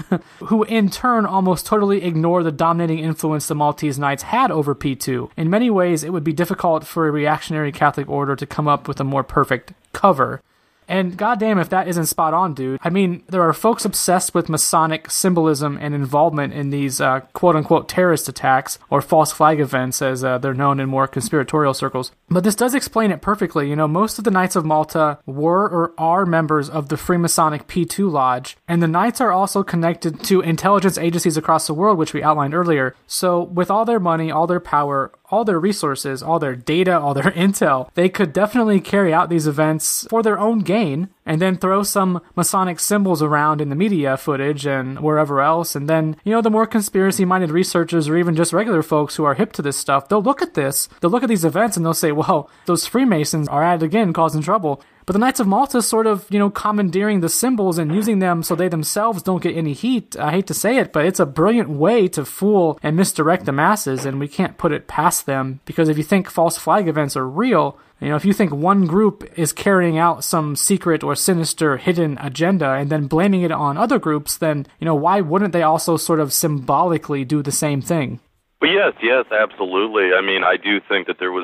who in turn almost totally ignore the dominating influence the Maltese Knights had over P2. In many ways, it would be difficult for a reactionary Catholic order to come up with a more perfect cover." And goddamn if that isn't spot on, dude. I mean, there are folks obsessed with Masonic symbolism and involvement in these quote-unquote terrorist attacks or false flag events, as they're known in more conspiratorial circles. But this does explain it perfectly. You know, most of the Knights of Malta were or are members of the Freemasonic P2 Lodge, and the Knights are also connected to intelligence agencies across the world, which we outlined earlier. So with all their money, all their power, all their resources, all their data, all their intel, they could definitely carry out these events for their own gain and then throw some Masonic symbols around in the media footage and wherever else. And then, you know, the more conspiracy-minded researchers or even just regular folks who are hip to this stuff, they'll look at this, they'll look at these events and they'll say, well, those Freemasons are at it again causing trouble. But the Knights of Malta sort of, you know, commandeering the symbols and using them so they themselves don't get any heat. I hate to say it, but it's a brilliant way to fool and misdirect the masses, and we can't put it past them, because if you think false flag events are real, you know, if you think one group is carrying out some secret or sinister hidden agenda and then blaming it on other groups, then, you know, why wouldn't they also sort of symbolically do the same thing? Well, yes, absolutely. I mean, I do think that there was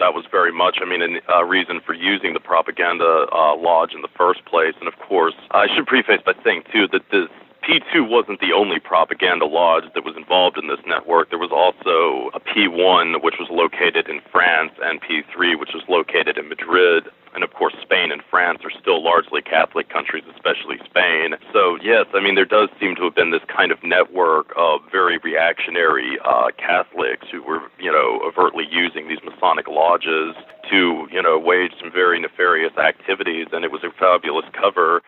that was very much, a reason for using the propaganda lodge in the first place. And of course, I should preface by saying, too, that this P2 wasn't the only propaganda lodge that was involved in this network. There was also a P1, which was located in France, and P3, which was located in Madrid. And of course, Spain and France are still largely Catholic countries, especially Spain. So yes, I mean, there does seem to have been this kind of network of very reactionary Catholics who were, you know, overtly using these Masonic lodges to, you know, wage some very nefarious activities. And it was a fabulous cover.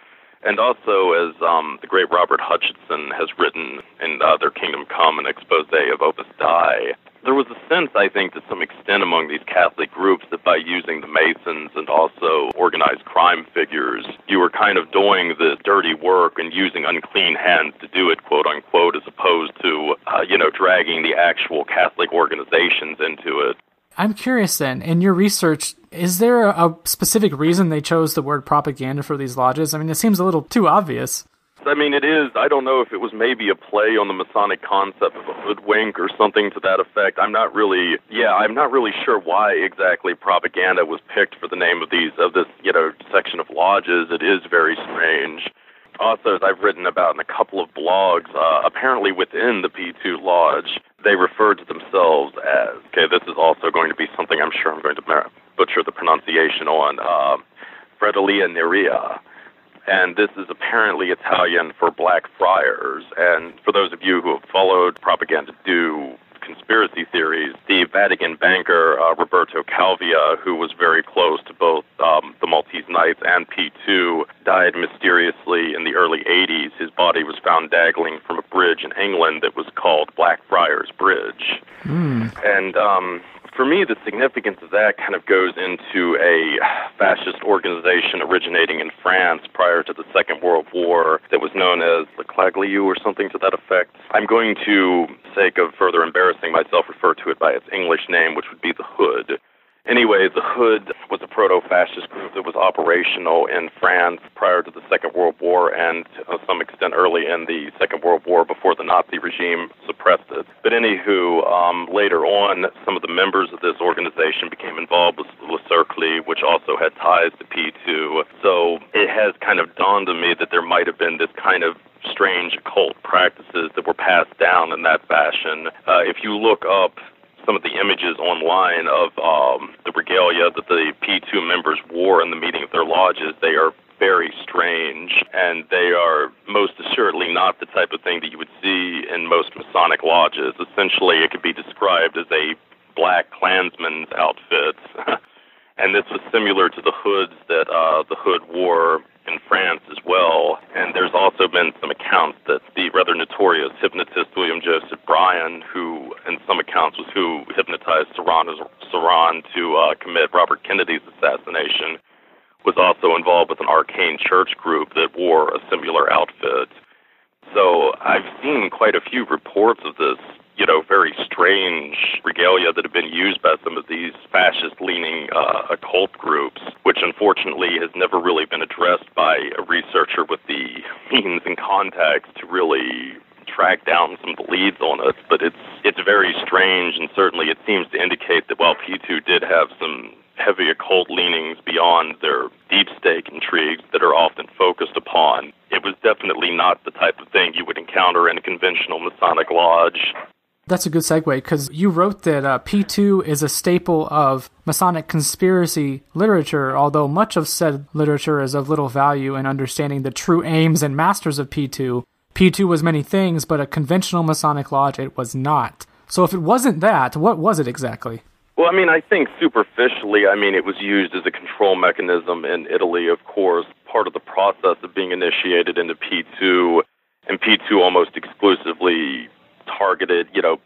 And also, as the great Robert Hutchinson has written in their Kingdom Come and expose of Opus Dei, there was a sense, I think, to some extent among these Catholic groups that by using the Masons and also organized crime figures, you were kind of doing the dirty work and using unclean hands to do it, quote-unquote, as opposed to, dragging the actual Catholic organizations into it. I'm curious then, in your research, is there a specific reason they chose the word propaganda for these lodges? I mean, it seems a little too obvious. I mean, it is. I don't know if it was maybe a play on the Masonic concept of a hoodwink or something to that effect. I'm not really sure why exactly propaganda was picked for the name of this, section of lodges. It is very strange. Also, as I've written about in a couple of blogs, apparently within the P2 Lodge, they referred to themselves as, okay, this is also going to be something I'm sure I'm going to butcher the pronunciation on, Fratellia Neria. And this is apparently Italian for Black Friars. And for those of you who have followed Propaganda Due conspiracy theories, the Vatican banker Roberto Calvi, who was very close to both the Maltese Knights and P2, died mysteriously in the early 80s. His body was found dangling from a bridge in England that was called Blackfriars Bridge. Mm. And for me, the significance of that kind of goes into a fascist organization originating in France prior to the Second World War that was known as the Clagliu or something to that effect. I'm going to, for the sake of further embarrassing myself, refer to it by its English name, which would be the Hood. Anyway, the Hood was a proto-fascist group that was operational in France prior to the Second World War and to some extent early in the Second World War before the Nazi regime suppressed it. But anywho, later on, some of the members of this organization became involved with Le Cercle, which also had ties to P2. So it has kind of dawned on me that there might have been this kind of strange occult practices that were passed down in that fashion. If you look up some of the images online of the regalia that the P2 members wore in the meeting of their lodges, they are very strange, and they are most assuredly not the type of thing that you would see in most Masonic lodges. Essentially, it could be described as a black Klansman's outfit, and this was similar to the hoods that the Hood wore in France as well. And there's also been some accounts that the rather notorious hypnotist William Joseph Bryan, who in some accounts was who hypnotized Saran to commit Robert Kennedy's assassination, was also involved with an arcane church group that wore a similar outfit. So I've seen quite a few reports of this, you know, very strange regalia that have been used by some of these fascist-leaning occult groups, which unfortunately has never really been addressed by a researcher with the means and contacts to really track down some of the leads on it. But it's very strange, and certainly it seems to indicate that while P2 did have some heavy occult leanings beyond their deep stake intrigues that are often focused upon, it was definitely not the type of thing you would encounter in a conventional Masonic lodge. That's a good segue, because you wrote that P2 is a staple of Masonic conspiracy literature, although much of said literature is of little value in understanding the true aims and masters of P2. P2 was many things, but a conventional Masonic lodge it was not. So if it wasn't that, what was it exactly? Well, I mean, I think superficially, I mean, it was used as a control mechanism in Italy, of course. Part of the process of being initiated into P2, and P2 almost exclusively targeted, you know,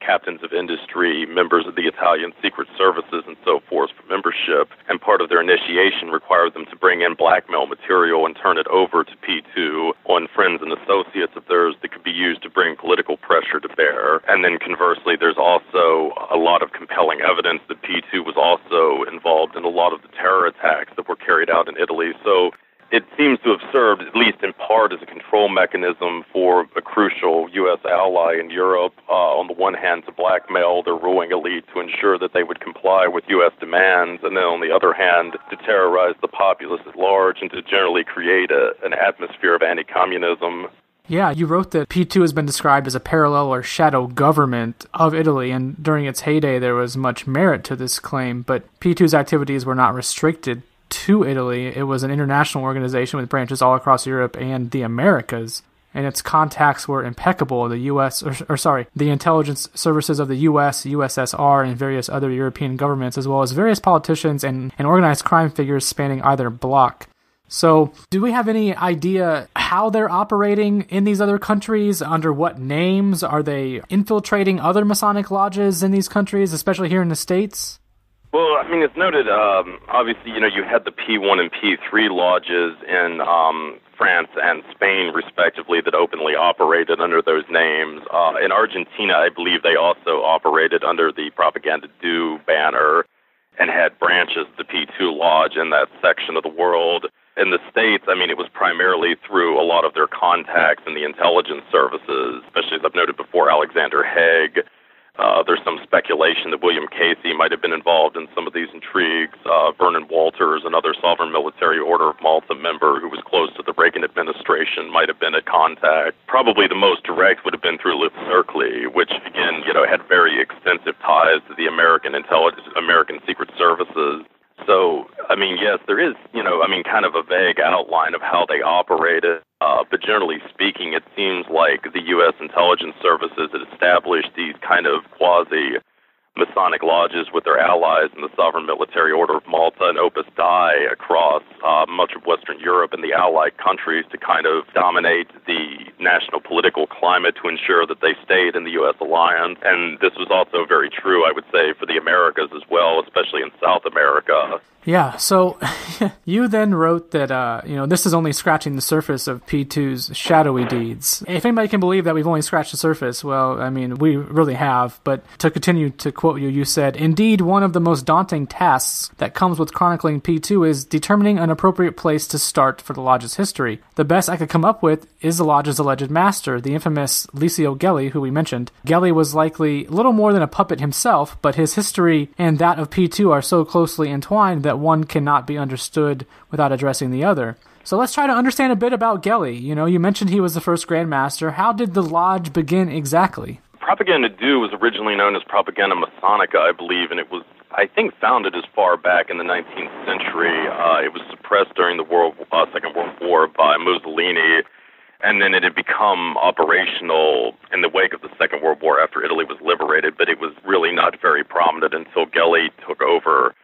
captains of industry, members of the Italian secret services, and so forth for membership. And part of their initiation required them to bring in blackmail material and turn it over to P2 on friends and associates of theirs that could be used to bring political pressure to bear. And then conversely, there's also a lot of compelling evidence that P2 was also involved in a lot of the terror attacks that were carried out in Italy. So it seems to have served, at least in part, as a control mechanism for a crucial U.S. ally in Europe, on the one hand, to blackmail their ruling elite to ensure that they would comply with U.S. demands, and then on the other hand, to terrorize the populace at large and to generally create an atmosphere of anti-communism. Yeah, you wrote that P2 has been described as a parallel or shadow government of Italy, and during its heyday there was much merit to this claim, but P2's activities were not restricted to Italy. It was an international organization with branches all across Europe and the Americas, and its contacts were impeccable. The intelligence services of the U.S., USSR, and various other European governments, as well as various politicians and organized crime figures spanning either bloc. So, do we have any idea how they're operating in these other countries? Under what names? Are they infiltrating other Masonic lodges in these countries, especially here in the States? Well, I mean, it's noted, obviously, you know, you had the P1 and P3 lodges in France and Spain, respectively, that openly operated under those names. In Argentina, I believe they also operated under the Propaganda Due banner and had branches to P2 Lodge in that section of the world. In the States, I mean, it was primarily through a lot of their contacts in the intelligence services, especially, as I've noted before, Alexander Haig. There's some speculation that William Casey might have been involved in some of these intrigues. Vernon Walters, another Sovereign Military Order of Malta member who was close to the Reagan administration, might have been a contact. Probably the most direct would have been through Le Cercle, which, again, you know, had very extensive ties to the American Secret Services. So, I mean, yes, there is, you know, I mean, kind of a vague outline of how they operated. But generally speaking, it seems like the U.S. intelligence services had established these kind of quasi-Masonic lodges with their allies in the Sovereign Military Order of Malta and Opus Dei across much of Western Europe and the allied countries to kind of dominate the national political climate to ensure that they stayed in the U.S. alliance. And this was also very true, I would say, for the Americas as well, especially in South America. Yeah, so you then wrote that, this is only scratching the surface of P2's shadowy deeds. If anybody can believe that we've only scratched the surface, well, I mean, we really have. But to continue to quote you, you said, "Indeed, one of the most daunting tasks that comes with chronicling P2 is determining an appropriate place to start for the lodge's history. The best I could come up with is the lodge's alleged master, the infamous Licio Gelli, who we mentioned. Gelli was likely little more than a puppet himself, but his history and that of P2 are so closely entwined that one cannot be understood without addressing the other." So let's try to understand a bit about Gelli. You know, you mentioned he was the first Grand Master. How did the lodge begin exactly? Propaganda Due was originally known as Propaganda Masonica, I believe, and it was, I think, founded as far back in the 19th century. It was suppressed during the Second World War by Mussolini, and then it had become operational in the wake of the Second World War after Italy was liberated, but it was really not very prominent until Gelli took over.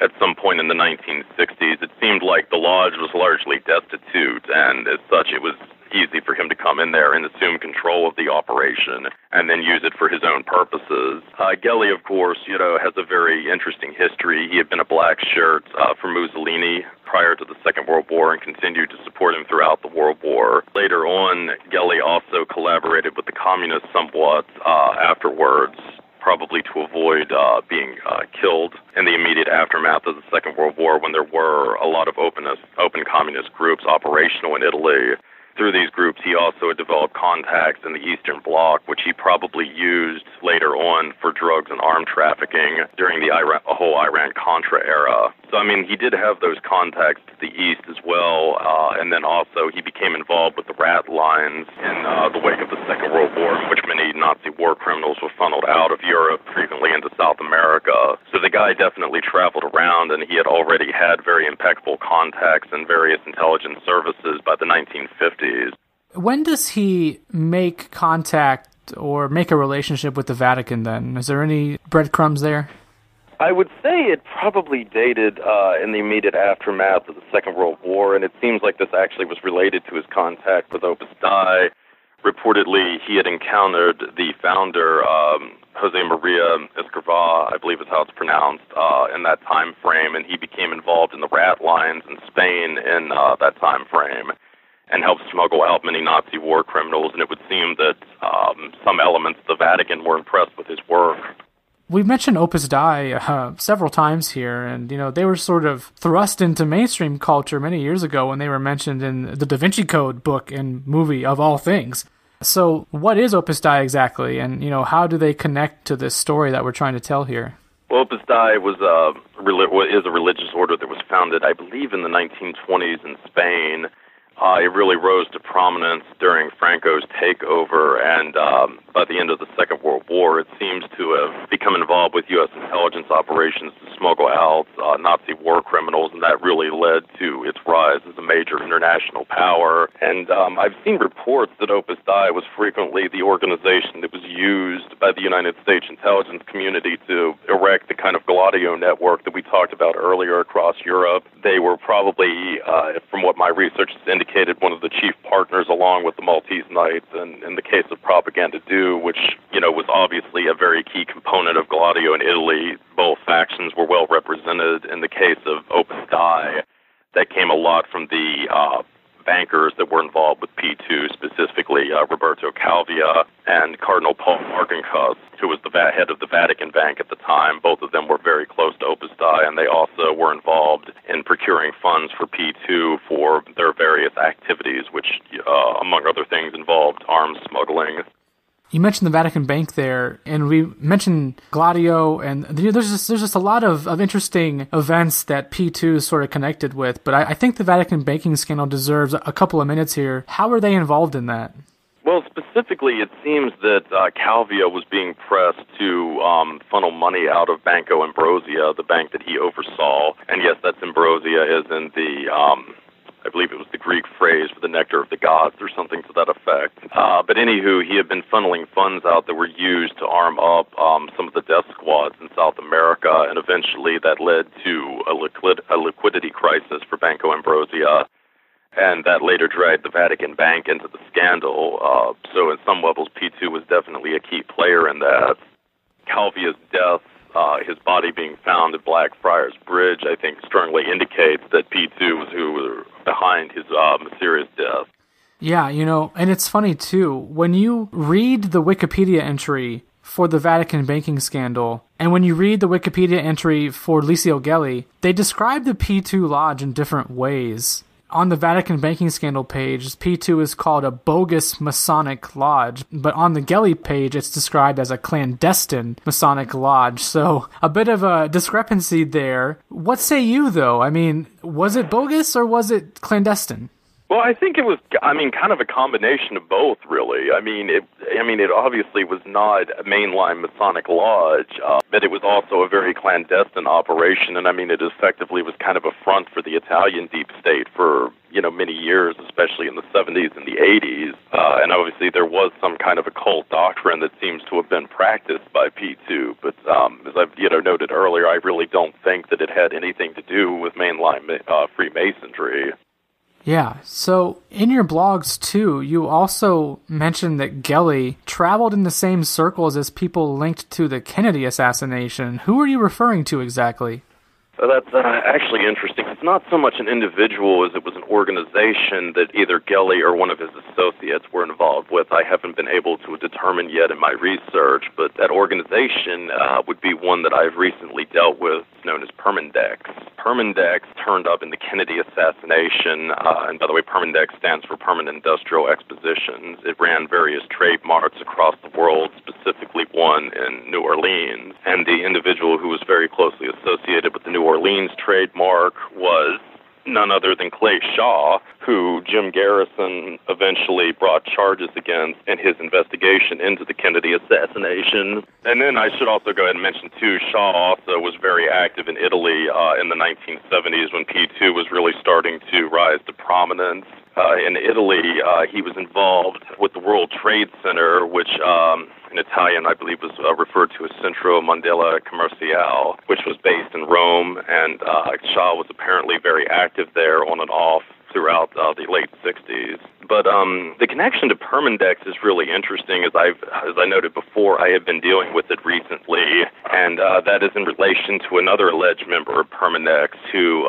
At some point in the 1960s, it seemed like the lodge was largely destitute, and as such, it was, easy for him to come in there and assume control of the operation and then use it for his own purposes. Gelli, of course, has a very interesting history. He had been a black shirt for Mussolini prior to the Second World War and continued to support him throughout the World War. Later on, Gelli also collaborated with the communists somewhat afterwards, probably to avoid being killed in the immediate aftermath of the Second World War, when there were a lot of open communist groups operational in Italy. Through these groups, he also developed contacts in the Eastern Bloc, which he probably used later on for drugs and arms trafficking during the whole Iran-Contra era. So, he did have those contacts to the East as well, and then also he became involved with the rat lines in the wake of the Second World War, in which many Nazi war criminals were funneled out of Europe, frequently into South America. So the guy definitely traveled around, and he had already had very impeccable contacts in various intelligence services by the 1950s. When does he make contact or make a relationship with the Vatican then? Is there any breadcrumbs there? I would say it probably dated in the immediate aftermath of the Second World War, and it seems like this actually was related to his contact with Opus Dei. Reportedly, he had encountered the founder, Jose Maria Escrivá, I believe is how it's pronounced, in that time frame, and he became involved in the rat lines in Spain in that time frame, and helped smuggle out many Nazi war criminals, and it would seem that some elements of the Vatican were impressed with his work. We've mentioned Opus Dei several times here, and they were sort of thrust into mainstream culture many years ago when they were mentioned in the Da Vinci Code book and movie, of all things. So what is Opus Dei exactly, and how do they connect to this story that we're trying to tell here? Well, Opus Dei is a religious order that was founded, I believe, in the 1920s in Spain. It really rose to prominence during Franco's takeover, and by the end of the Second World War, it seems to have become involved with U.S. intelligence operations to smuggle out Nazi war criminals, and that really led to its rise as a major international power. And I've seen reports that Opus Dei was frequently the organization that was used by the United States intelligence community to erect the kind of Gladio network that we talked about earlier across Europe. They were probably, from what my research has indicated, one of the chief partners, along with the Maltese Knights, and in the case of Propaganda Due, which was obviously a very key component of Gladio in Italy. Both factions were well represented. In the case of Opus Dei, that came a lot from the bankers that were involved with P2, specifically Roberto Calvi and Cardinal Paul Marcinkus, who was the head of the Vatican Bank at the time. Both of them were very close to Opus Dei, and they also were involved in procuring funds for P2 for their various activities, which, among other things, involved arms smuggling. You mentioned the Vatican Bank there, and we mentioned Gladio, and there's just a lot of interesting events that P2 is sort of connected with, but I think the Vatican banking scandal deserves a couple of minutes here. How are they involved in that? Well, specifically, it seems that Calvia was being pressed to funnel money out of Banco Ambrosia, the bank that he oversaw, and yes, that's Ambrosia is in the... I believe it was the Greek phrase for the nectar of the gods or something to that effect. But anywho, he had been funneling funds out that were used to arm up some of the death squads in South America, and eventually that led to a liquidity crisis for Banco Ambrosia, and that later dragged the Vatican Bank into the scandal. So in some levels, P2 was definitely a key player in that. Calvia's death, his body being found at Blackfriars Bridge, I think strongly indicates that P2 was who was behind his mysterious death. Yeah, and it's funny too, when you read the Wikipedia entry for the Vatican banking scandal, and when you read the Wikipedia entry for Licio Gelli, they describe the P2 Lodge in different ways. On the Vatican banking scandal page, P2 is called a bogus Masonic lodge, but on the Gelli page, it's described as a clandestine Masonic lodge. So a bit of a discrepancy there. What say you, though? Was it bogus or was it clandestine? Well, I think it was, kind of a combination of both, really. It obviously was not a mainline Masonic lodge, but it was also a very clandestine operation, and it effectively was kind of a front for the Italian deep state for, many years, especially in the 70s and the 80s, and obviously there was some kind of occult doctrine that seems to have been practiced by P2, but as I've, noted earlier, I really don't think that it had anything to do with mainline Freemasonry. Yeah, so in your blogs too, you also mentioned that Gelli traveled in the same circles as people linked to the Kennedy assassination. Who are you referring to exactly? So that's actually interesting. It's not so much an individual as it was an organization that either Gelli or one of his associates were involved with. I haven't been able to determine yet in my research, but that organization would be one that I've recently dealt with, known as Permindex. Permindex turned up in the Kennedy assassination, and by the way, Permindex stands for Permanent Industrial Expositions. It ran various trademarks across the world, specifically one in New Orleans, and the individual who was very closely associated with the New Orleans trademark was none other than Clay Shaw, who Jim Garrison eventually brought charges against in his investigation into the Kennedy assassination. And then I should also go ahead and mention, too, Shaw also was very active in Italy in the 1970s when P2 was really starting to rise to prominence. In Italy, he was involved with the World Trade Center, which in Italian, I believe, was referred to as Centro Mondiale Commerciale, which was based in Rome, and Shaw was apparently very active there on and off throughout the late 60s. But the connection to Permindex is really interesting. As I noted before, I have been dealing with it recently, and that is in relation to another alleged member of Permindex who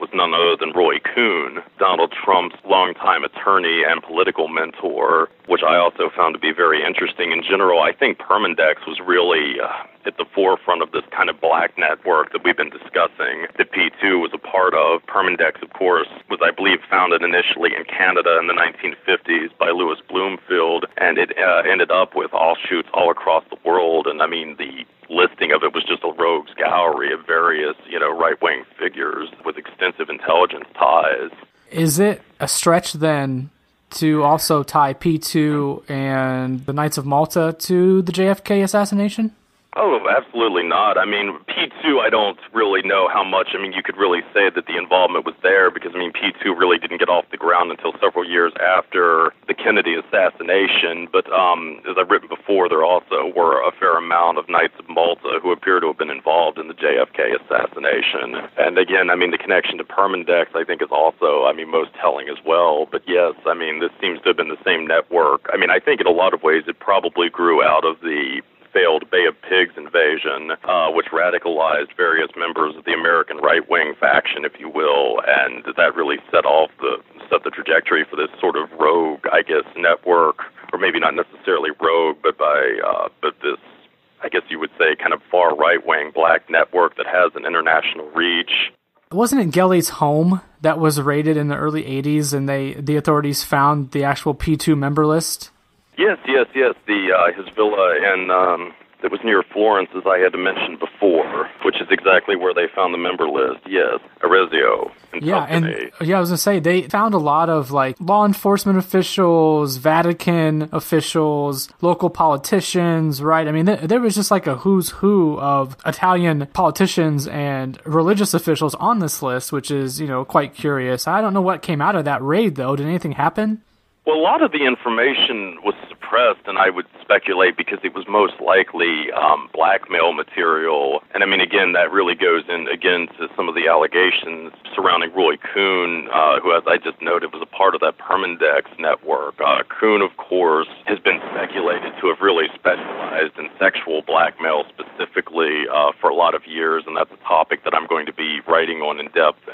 was none other than Roy Cohn, Donald Trump's longtime attorney and political mentor, which I also found to be very interesting. In general, I think Permindex was really at the forefront of this kind of black network that we've been discussing, that P2 was a part of. Permindex, of course, was, I believe, founded initially in Canada in the 1950s by Louis Bloomfield, and it ended up with offshoots all across the world. And I mean, the listing of it was just a rogues gallery of various, right-wing figures with extensive intelligence ties. Is it a stretch then to also tie P2 and the Knights of Malta to the JFK assassination? Oh, absolutely not. I mean, P2, I don't really know how much. I mean, you could really say that the involvement was there because, I mean, P2 really didn't get off the ground until several years after the Kennedy assassination. But as I've written before, there also were a fair amount of Knights of Malta who appear to have been involved in the JFK assassination. And again, I mean, the connection to Permindex, I think, is also, I mean, most telling as well. But yes, I mean, this seems to have been the same network. I mean, I think in a lot of ways it probably grew out of the failed Bay of Pigs invasion, which radicalized various members of the American right-wing faction, if you will, and that really set the trajectory for this sort of rogue, I guess, network, or maybe not necessarily rogue, but this, I guess you would say, kind of far right-wing black network that has an international reach. Wasn't it Gelli's home that was raided in the early 80s, and the authorities found the actual P2 member list? Yes. His villa that was near Florence, as I had mentioned before, which is exactly where they found the member list. Yes, Arezzo. I was gonna say they found a lot of law enforcement officials, Vatican officials, local politicians. Right? I mean, there was just a who's who of Italian politicians and religious officials on this list, which is quite curious. I don't know what came out of that raid though. Did anything happen? Well, a lot of the information was suppressed, and I would speculate because it was most likely blackmail material. And I mean, again, that really goes in, again, to some of the allegations surrounding Roy Cohn, who, as I just noted, was a part of that Permindex network. Cohn, of course, has been speculated to have really specialized in sexual blackmail specifically for a lot of years, and that's a topic that I'm going to be writing on in depth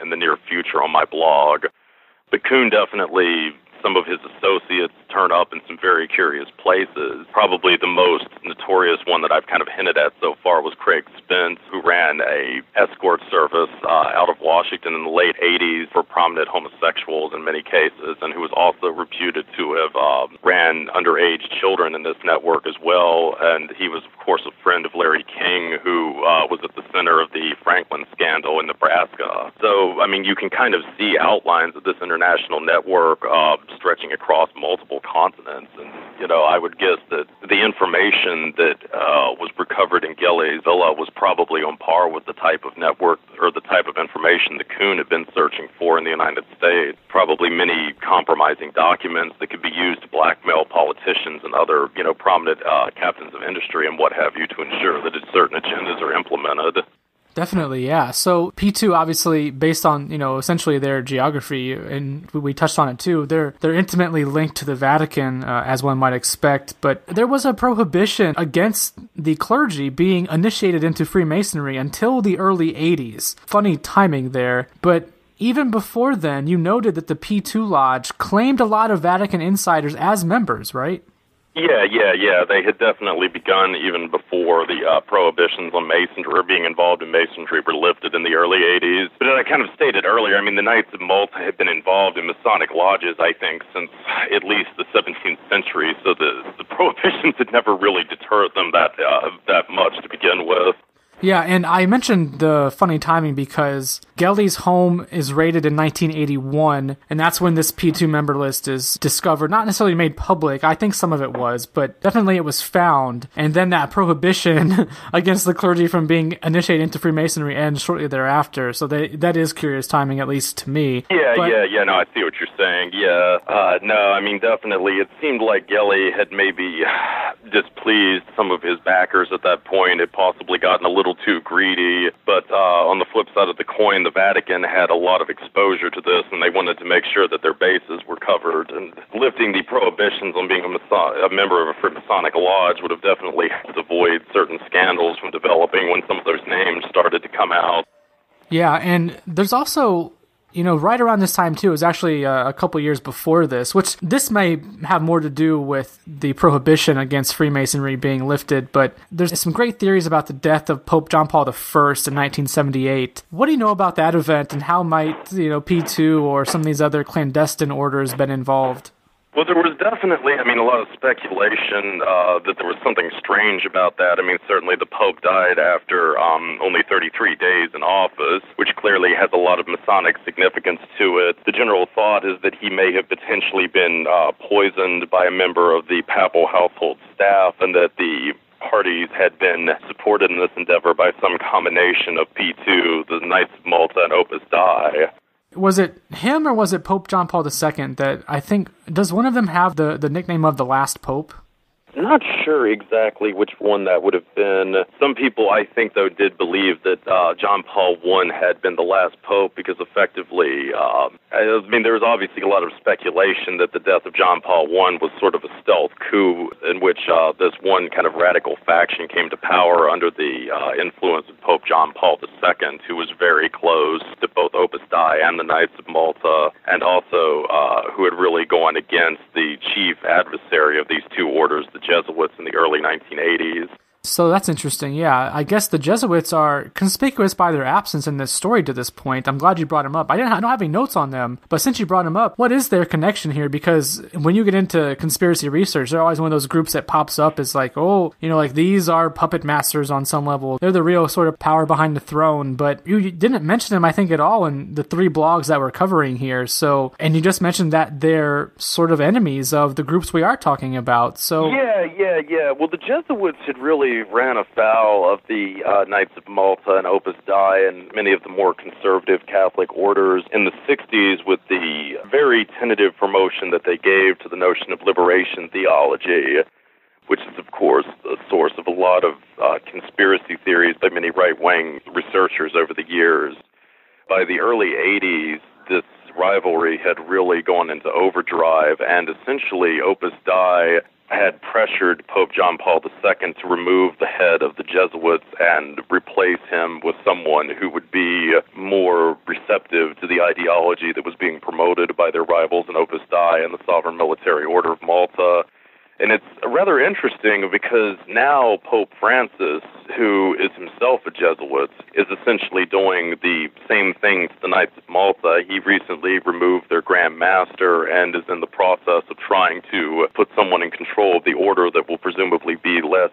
in the near future on my blog. But Cohn definitely... Some of his associates turn up in some very curious places. Probably the most notorious one that I've kind of hinted at so far was Craig Spence, who ran a escort service out of Washington in the late 80s for prominent homosexuals in many cases, and who was also reputed to have ran underage children in this network as well. And he was, of course, a friend of Larry King, who was at the center of the Franklin scandal in Nebraska. So, I mean, you can kind of see outlines of this international network stretching across multiple continents. And, I would guess that the information that was recovered in Gelli's villa was probably on par with the type of network or the type of information that Cohn had been searching for in the United States. Probably many compromising documents that could be used to blackmail politicians and other, prominent captains of industry and what have you to ensure that certain agendas are implemented. Definitely, yeah. So P2, obviously, based on, you know, essentially their geography, and we touched on it too, they're intimately linked to the Vatican, as one might expect, but there was a prohibition against the clergy being initiated into Freemasonry until the early 80s. Funny timing there, but even before then, you noted that the P2 Lodge claimed a lot of Vatican insiders as members, right? Yeah. They had definitely begun even before the prohibitions on masonry or being involved in masonry were lifted in the early 80s. But as I kind of stated earlier, I mean, the Knights of Malta had been involved in Masonic lodges, I think, since at least the 17th century. So the prohibitions had never really deterred them that much to begin with. Yeah, and I mentioned the funny timing because Gelli's home is raided in 1981, and that's when this P2 member list is discovered. Not necessarily made public, I think some of it was, but definitely it was found. And then that prohibition against the clergy from being initiated into Freemasonry ends shortly thereafter. So that is curious timing, at least to me. Yeah, no, I see what you're saying, yeah. Definitely. It seemed like Gelli had maybe displeased some of his backers at that point. It possibly gotten a little too greedy, but on the flip side of the coin, the Vatican had a lot of exposure to this, and they wanted to make sure that their bases were covered, and lifting the prohibitions on being a member of a Freemasonic lodge would have definitely helped avoid certain scandals from developing when some of those names started to come out. Yeah, and there's also, you know, right around this time, too, it was actually a couple years before this, which this may have more to do with the prohibition against Freemasonry being lifted, but there's some great theories about the death of Pope John Paul I in 1978. What do you know about that event, and how might, you know, P2 or some of these other clandestine orders been involved? Well, there was definitely, a lot of speculation that there was something strange about that. I mean, certainly the Pope died after only 33 days in office, which clearly has a lot of Masonic significance to it. The general thought is that he may have potentially been poisoned by a member of the papal household staff, and that the parties had been supported in this endeavor by some combination of P2, the Knights of Malta, and Opus Dei. Was it him or was it Pope John Paul II that I think... Does one of them have the nickname of the last pope? Not sure exactly which one that would have been. Some people, I think, though, did believe that John Paul I had been the last pope because effectively... there was obviously a lot of speculation that the death of John Paul I was sort of a stealth coup in which this one kind of radical faction came to power under the influence of Pope John Paul II, who was very close to both Opus Dei and the Knights of Malta, and also who had really gone against the chief adversary of these two orders, the Jesuits, in the early 1980s. So that's interesting, yeah. I guess the Jesuits are conspicuous by their absence in this story to this point. I'm glad you brought them up. I don't have any notes on them, but since you brought them up, what is their connection here? Because when you get into conspiracy research, they're always one of those groups that pops up is like, these are puppet masters on some level. They're the real sort of power behind the throne, but you didn't mention them, I think, at all in the three blogs that we're covering here. So, and you just mentioned that they're sort of enemies of the groups we are talking about. So yeah. Well, the Jesuits had really ran afoul of the Knights of Malta and Opus Dei and many of the more conservative Catholic orders in the 60s with the very tentative promotion that they gave to the notion of liberation theology, which is, of course, a source of a lot of conspiracy theories by many right-wing researchers over the years. By the early 80s, this rivalry had really gone into overdrive, and essentially Opus Dei had pressured Pope John Paul II to remove the head of the Jesuits and replace him with someone who would be more receptive to the ideology that was being promoted by their rivals in Opus Dei and the Sovereign Military Order of Malta. And it's rather interesting because now Pope Francis, who is himself a Jesuit, is essentially doing the same thing to the Knights of Malta. He recently removed their Grand Master and is in the process of trying to put someone in control of the order that will presumably be less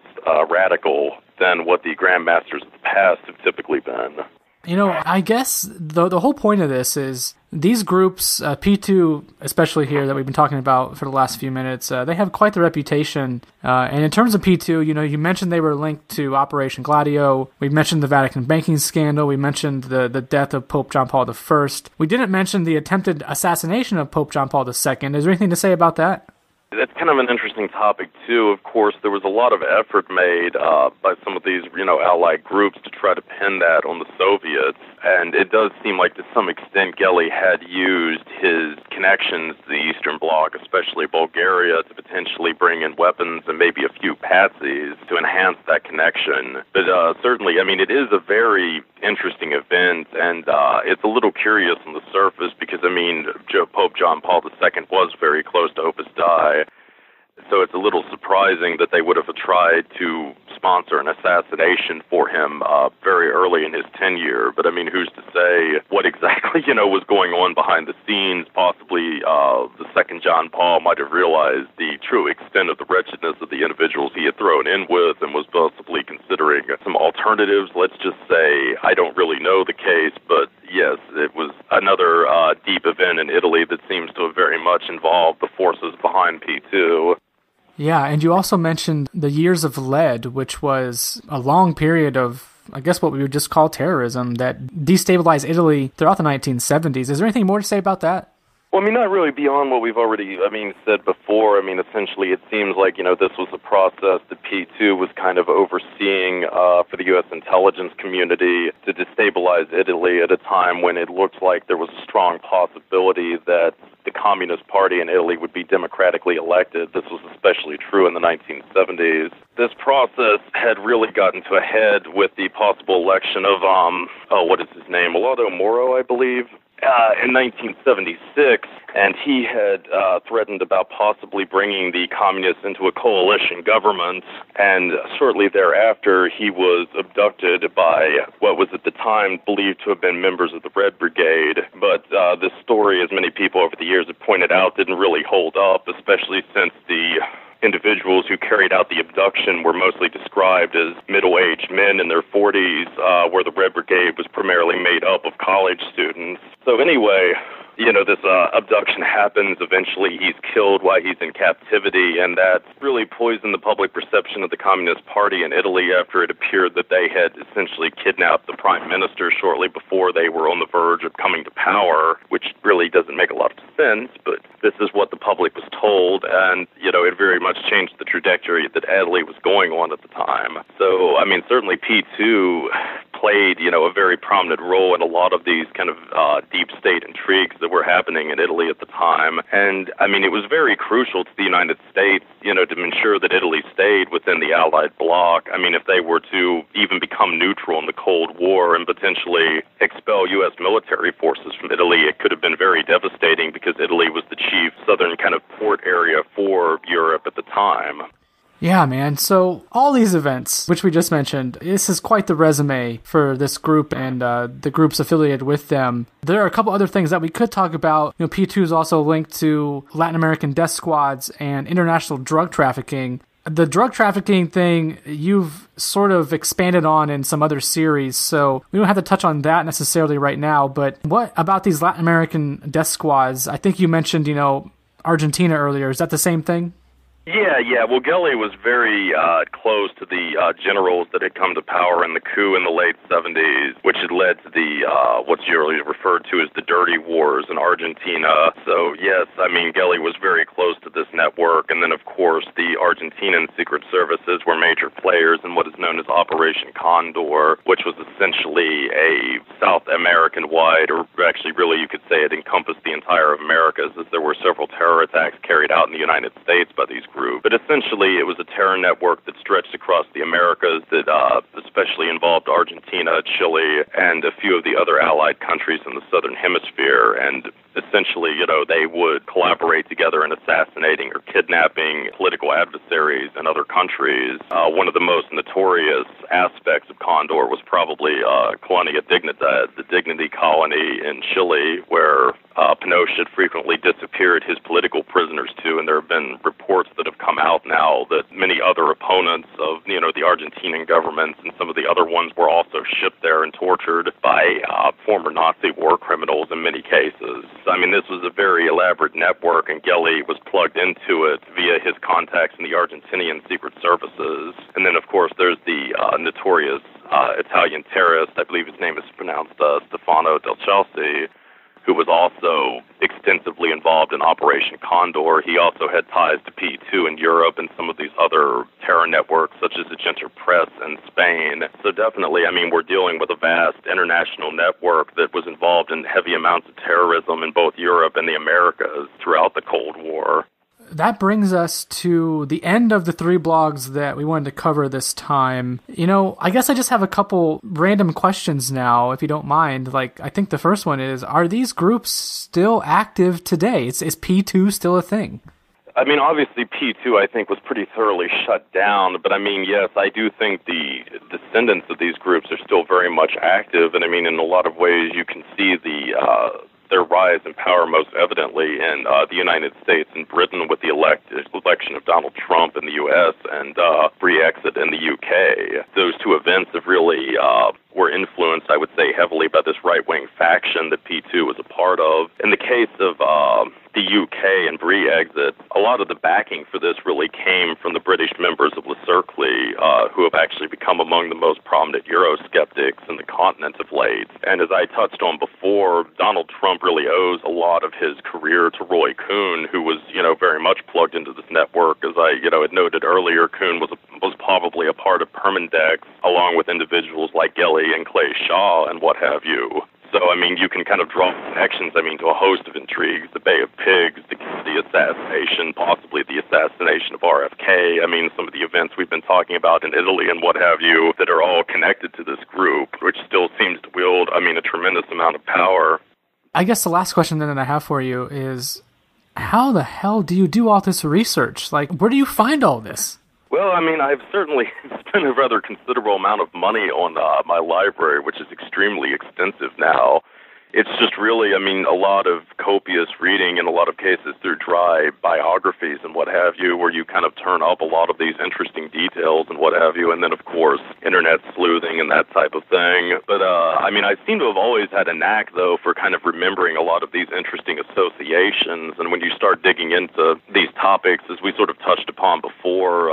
radical than what the Grand Masters of the past have typically been. You know, I guess the whole point of this is these groups, P2 especially here that we've been talking about for the last few minutes, they have quite the reputation. And in terms of P2, you know, you mentioned they were linked to Operation Gladio. We mentioned the Vatican banking scandal. We mentioned the death of Pope John Paul I. We didn't mention the attempted assassination of Pope John Paul II. Is there anything to say about that? That's kind of an interesting topic, too. Of course, there was a lot of effort made by some of these, allied groups to try to pin that on the Soviets. And it does seem like, to some extent, Gelli had used his connections to the Eastern Bloc, especially Bulgaria, to potentially bring in weapons and maybe a few patsies to enhance that connection. But certainly, it is a very interesting event, and it's a little curious on the surface because, Pope John Paul II was very close to Opus Dei, so it's a little surprising that they would have tried to sponsor an assassination for him very early in his tenure. But, who's to say what exactly, was going on behind the scenes? Possibly the second John Paul might have realized the true extent of the wretchedness of the individuals he had thrown in with and was possibly considering some alternatives. Let's just say I don't really know the case, but yes, it was another deep event in Italy that seems to have very much involved the forces behind P2. Yeah, and you also mentioned the Years of Lead, which was a long period of, I guess, what we would just call terrorism that destabilized Italy throughout the 1970s. Is there anything more to say about that? Well, not really beyond what we've already, said before. Essentially it seems like, this was a process that P2 was kind of overseeing for the U.S. intelligence community to destabilize Italy at a time when it looked like there was a strong possibility that the Communist Party in Italy would be democratically elected. This was especially true in the 1970s. This process had really gotten to a head with the possible election of, Aldo Moro, I believe. In 1976, and he had threatened about possibly bringing the communists into a coalition government, and shortly thereafter he was abducted by what was at the time believed to have been members of the Red Brigade, but this story, as many people over the years have pointed out, didn't really hold up, especially since the individuals who carried out the abduction were mostly described as middle-aged men in their 40s, where the Red Brigade was primarily made up of college students. So anyway, this abduction happens. Eventually he's killed while he's in captivity, and that really poisoned the public perception of the Communist Party in Italy after it appeared that they had essentially kidnapped the prime minister shortly before they were on the verge of coming to power, which really doesn't make a lot of sense, but this is what the public was told, and, it very much changed the trajectory that Italy was going on at the time. So, certainly P2 played, a very prominent role in a lot of these kind of deep state intrigues that were happening in Italy at the time. And, it was very crucial to the United States, to ensure that Italy stayed within the Allied bloc. If they were to even become neutral in the Cold War and potentially expel U.S. military forces from Italy, it could have been very devastating because Italy was the chief southern kind of port area for Europe at the time. Yeah, man. So all these events, which we just mentioned, this is quite the resume for this group and the groups affiliated with them. There are a couple other things that we could talk about. P2 is also linked to Latin American death squads and international drug trafficking. The drug trafficking thing you've sort of expanded on in some other series, so we don't have to touch on that necessarily right now. But what about these Latin American death squads? I think you mentioned, Argentina earlier. Is that the same thing? Yeah. Well, Gelli was very close to the generals that had come to power in the coup in the late 70s, which had led to the what's usually referred to as the Dirty Wars in Argentina. So, yes, Gelli was very close to this network. And then, of course, the Argentinian secret services were major players in what is known as Operation Condor, which was essentially a South American-wide, or actually really you could say it encompassed the entire Americas, as there were several terror attacks carried out in the United States by these group. But essentially, it was a terror network that stretched across the Americas that especially involved Argentina, Chile, and a few of the other allied countries in the southern hemisphere. And essentially, they would collaborate together in assassinating or kidnapping political adversaries in other countries. One of the most notorious aspects of Condor was probably Colonia Dignidad, the Dignity Colony in Chile, where Pinochet frequently disappeared his political prisoners to, and there have been reports that have come out now that many other opponents of, the Argentinian governments and some of the other ones were also shipped there and tortured by former Nazi war criminals in many cases. This was a very elaborate network, and Gelli was plugged into it via his contacts in the Argentinian secret services. And then, of course, there's the notorious Italian terrorist, I believe his name is pronounced Stefano Del Chelsea, who was also extensively involved in Operation Condor. He also had ties to P2 in Europe and some of these other terror networks, such as the Genter Press in Spain. So definitely, I mean, we're dealing with a vast international network that was involved in heavy amounts of terrorism in both Europe and the Americas throughout the Cold War. That brings us to the end of the three blogs that we wanted to cover this time. You know, I guess I just have a couple random questions now, if you don't mind. Like, I think the first one is, are these groups still active today? Is P2 still a thing? I mean, obviously P2, I think, was pretty thoroughly shut down. But, I mean, yes, I do think the descendants of these groups are still very much active. And, I mean, in a lot of ways, you can see the their rise in power most evidently in the United States and Britain with the election of Donald Trump in the U.S. and Brexit in the U.K. Those two events have really were influenced, I would say, heavily by this right-wing faction that P2 was a part of. In the case of the UK and Brexit, a lot of the backing for this really came from the British members of Le Cercle, who have actually become among the most prominent Eurosceptics in the continent of late. And as I touched on before, Donald Trump really owes a lot of his career to Roy Cohn, who was, you know, very much plugged into this network. As I, you know, had noted earlier, Cohn was probably a part of Permindex, along with individuals like Gelli and Clay Shaw and what have you. So, I mean, you can kind of draw connections, I mean, to a host of intrigues, the Bay of Pigs, the assassination, possibly the assassination of RFK, I mean, some of the events we've been talking about in Italy and what have you that are all connected to this group, which still seems to wield, I mean, a tremendous amount of power. I guess the last question then that I have for you is, how the hell do you do all this research? Like, where do you find all this? Well, I mean, I've certainly spent a rather considerable amount of money on my library, which is extremely extensive now. It's just really, I mean, a lot of copious reading in a lot of cases through dry biographies and what have you, where you kind of turn up a lot of these interesting details and what have you, and then, of course, internet sleuthing and that type of thing. But, I mean, I seem to have always had a knack, though, for kind of remembering a lot of these interesting associations. And when you start digging into these topics, as we sort of touched upon before,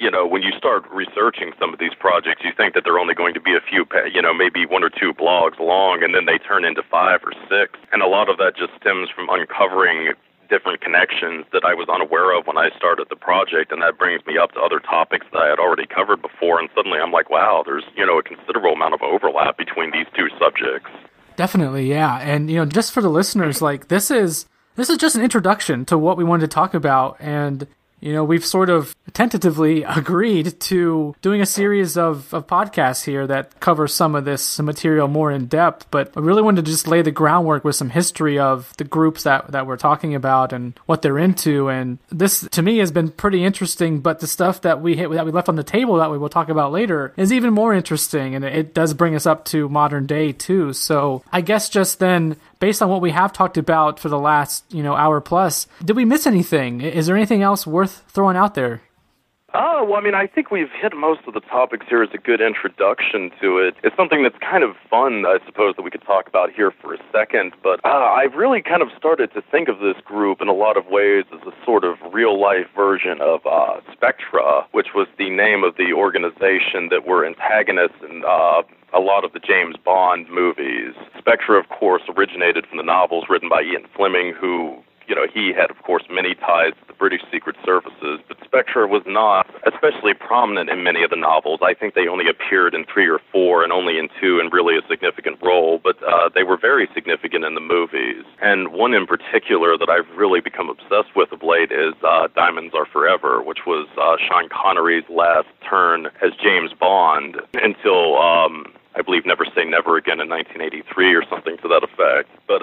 you know, when you start researching some of these projects, you think that they're only going to be a few, you know, maybe one or two blogs long, and then they turn into 5 or 6. And a lot of that just stems from uncovering different connections that I was unaware of when I started the project, and that brings me up to other topics that I had already covered before, and suddenly I'm like, wow, there's, you know, a considerable amount of overlap between these two subjects. Definitely, yeah. And, you know, just for the listeners, like, this is just an introduction to what we wanted to talk about, and you know, we've sort of tentatively agreed to doing a series of podcasts here that cover some of this material more in depth, but I really wanted to just lay the groundwork with some history of the groups that we're talking about and what they're into. And this, to me, has been pretty interesting, but the stuff that we left on the table that we will talk about later is even more interesting, and it does bring us up to modern day, too. So I guess just then, based on what we have talked about for the last, you know, hour plus, did we miss anything? Is there anything else worth throwing out there? Oh, well, I mean, I think we've hit most of the topics here as a good introduction to it. It's something that's kind of fun, I suppose, that we could talk about here for a second, but I've really kind of started to think of this group in a lot of ways as a sort of real-life version of Spectra, which was the name of the organization that were antagonists in a lot of the James Bond movies. Spectra, of course, originated from the novels written by Ian Fleming, who, you know, he had, of course, many ties to the British Secret Services, but Spectra was not especially prominent in many of the novels. I think they only appeared in 3 or 4 and only in 2 in really a significant role, but they were very significant in the movies. And one in particular that I've really become obsessed with of late is Diamonds Are Forever, which was Sean Connery's last turn as James Bond until I believe Never Say Never Again in 1983 or something to that effect. But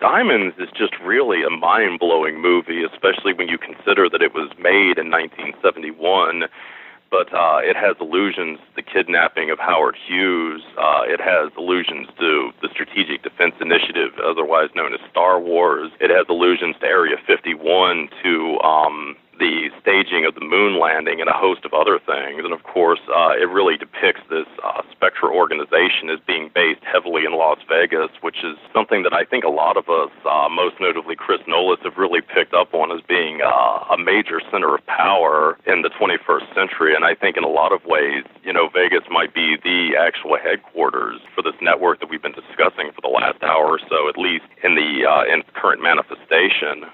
Diamonds is just really a mind-blowing movie, especially when you consider that it was made in 1971, but it has allusions to the kidnapping of Howard Hughes. It has allusions to the Strategic Defense Initiative, otherwise known as Star Wars. It has allusions to Area 51, to the staging of the moon landing and a host of other things. And, of course, it really depicts this spectra organization as being based heavily in Las Vegas, which is something that I think a lot of us, most notably Chris Knowles, have really picked up on as being a major center of power in the 21st century. And I think in a lot of ways, you know, Vegas might be the actual headquarters for this network that we've been discussing for the last hour or so, at least in the in its current manifestation.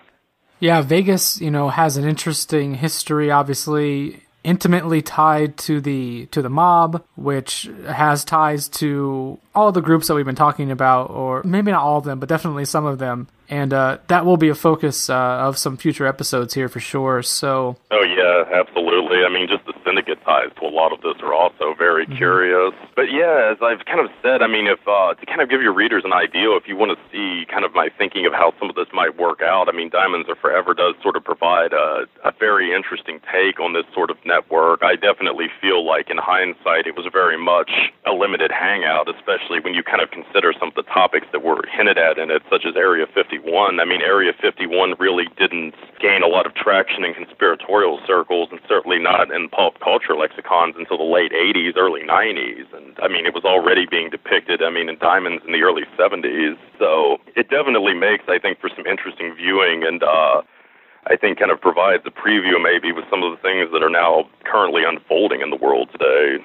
Yeah, Vegas, you know, has an interesting history, obviously intimately tied to the mob, which has ties to all the groups that we've been talking about, or maybe not all of them, but definitely some of them. And that will be a focus of some future episodes here for sure. So, oh yeah, absolutely. I mean, just the syndicate ties to a lot of this are also very curious. But yeah, as I've kind of said, I mean, if to kind of give your readers an idea, if you want to see kind of my thinking of how some of this might work out, I mean, Diamonds Are Forever does sort of provide a very interesting take on this sort of network. I definitely feel like in hindsight, it was very much a limited hangout, especially when you kind of consider some of the topics that were hinted at in it, such as Area 51. I mean, Area 51 really didn't gain a lot of traction in conspiratorial circles, and certainly not in pop culture lexicons until the late 80s, early 90s. And, I mean, it was already being depicted, I mean, in Diamonds in the early 70s. So it definitely makes, I think, for some interesting viewing, and I think kind of provides a preview maybe with some of the things that are now currently unfolding in the world today.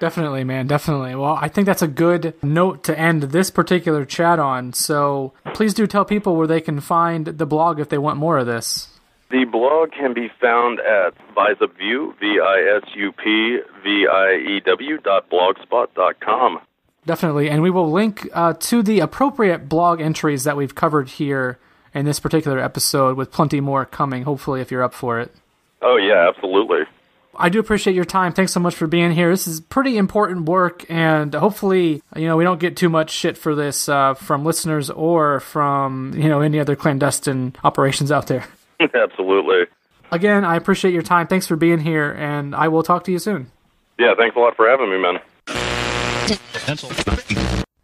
Definitely, man, definitely. Well, I think that's a good note to end this particular chat on. So please do tell people where they can find the blog if they want more of this. The blog can be found at visupview, visupview.blogspot.com. Definitely, and we will link to the appropriate blog entries that we've covered here in this particular episode, with plenty more coming, hopefully, if you're up for it. Oh, yeah, absolutely. I do appreciate your time. Thanks so much for being here. This is pretty important work, and hopefully, you know, we don't get too much shit for this from listeners or from, you know, any other clandestine operations out there. Absolutely. Again, I appreciate your time. Thanks for being here, and I will talk to you soon. Yeah, thanks a lot for having me, man.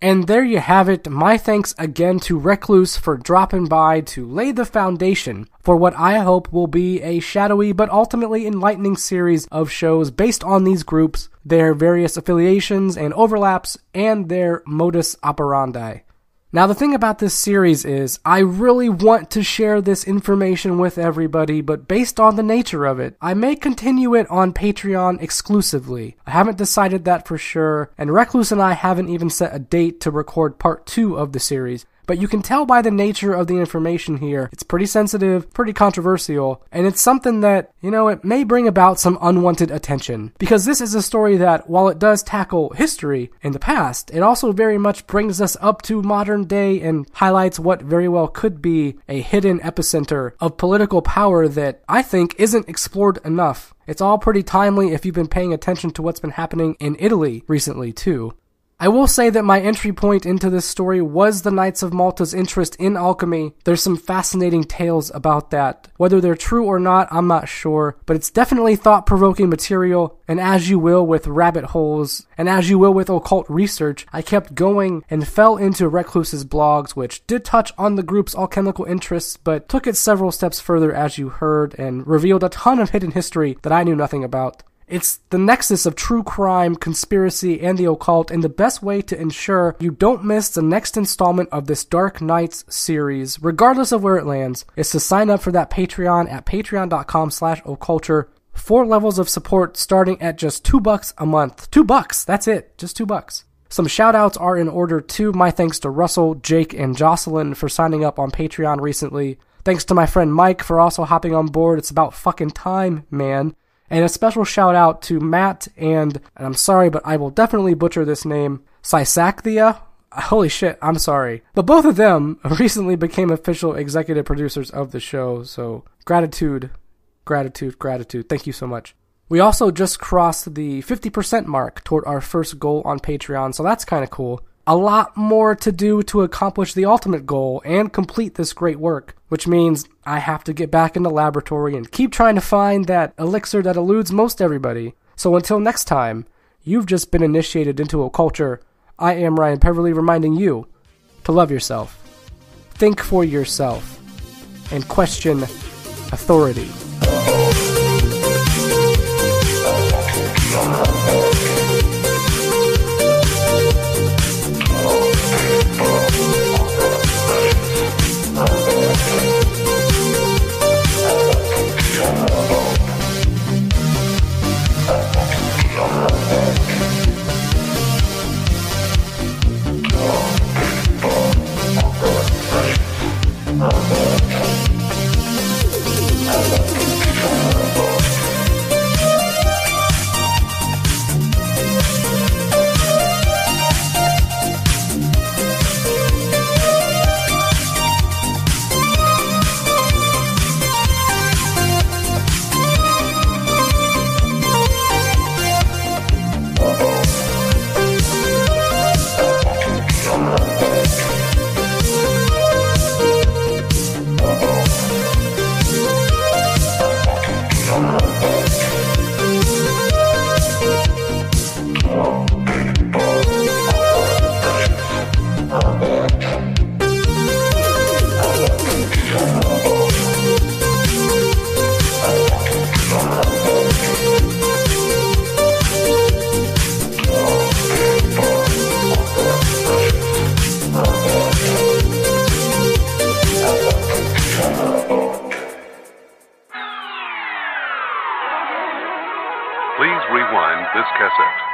And there you have it. My thanks again to Recluse for dropping by to lay the foundation for what I hope will be a shadowy but ultimately enlightening series of shows based on these groups, their various affiliations and overlaps, and their modus operandi. Now, the thing about this series is I really want to share this information with everybody, but based on the nature of it, I may continue it on Patreon exclusively. I haven't decided that for sure, and Recluse and I haven't even set a date to record part 2 of the series. But you can tell by the nature of the information here, it's pretty sensitive, pretty controversial, and it's something that, you know, it may bring about some unwanted attention. Because this is a story that, while it does tackle history in the past, it also very much brings us up to modern day and highlights what very well could be a hidden epicenter of political power that I think isn't explored enough. It's all pretty timely if you've been paying attention to what's been happening in Italy recently, too. I will say that my entry point into this story was the Knights of Malta's interest in alchemy. There's some fascinating tales about that. Whether they're true or not, I'm not sure, but it's definitely thought-provoking material, and as you will with rabbit holes, and as you will with occult research, I kept going and fell into Recluse's blogs, which did touch on the group's alchemical interests, but took it several steps further as you heard, and revealed a ton of hidden history that I knew nothing about. It's the nexus of true crime, conspiracy, and the occult, and the best way to ensure you don't miss the next installment of this Dark Knights series, regardless of where it lands, is to sign up for that Patreon at patreon.com/occulture. 4 levels of support starting at just $2 a month. $2, that's it, just $2. Some shout-outs are in order too. My thanks to Russell, Jake, and Jocelyn for signing up on Patreon recently. Thanks to my friend Mike for also hopping on board. It's about fucking time, man. And a special shout out to Matt and I'm sorry, but I will definitely butcher this name, Sisakthia? Holy shit, I'm sorry. But both of them recently became official executive producers of the show, so gratitude. Thank you so much. We also just crossed the 50% mark toward our first goal on Patreon, so that's kind of cool. A lot more to do to accomplish the ultimate goal and complete this great work, which means I have to get back in the laboratory and keep trying to find that elixir that eludes most everybody. So until next time, you've just been initiated into a culture. I am Ryan Peverly, reminding you to love yourself, think for yourself, and question authority. Please rewind this cassette.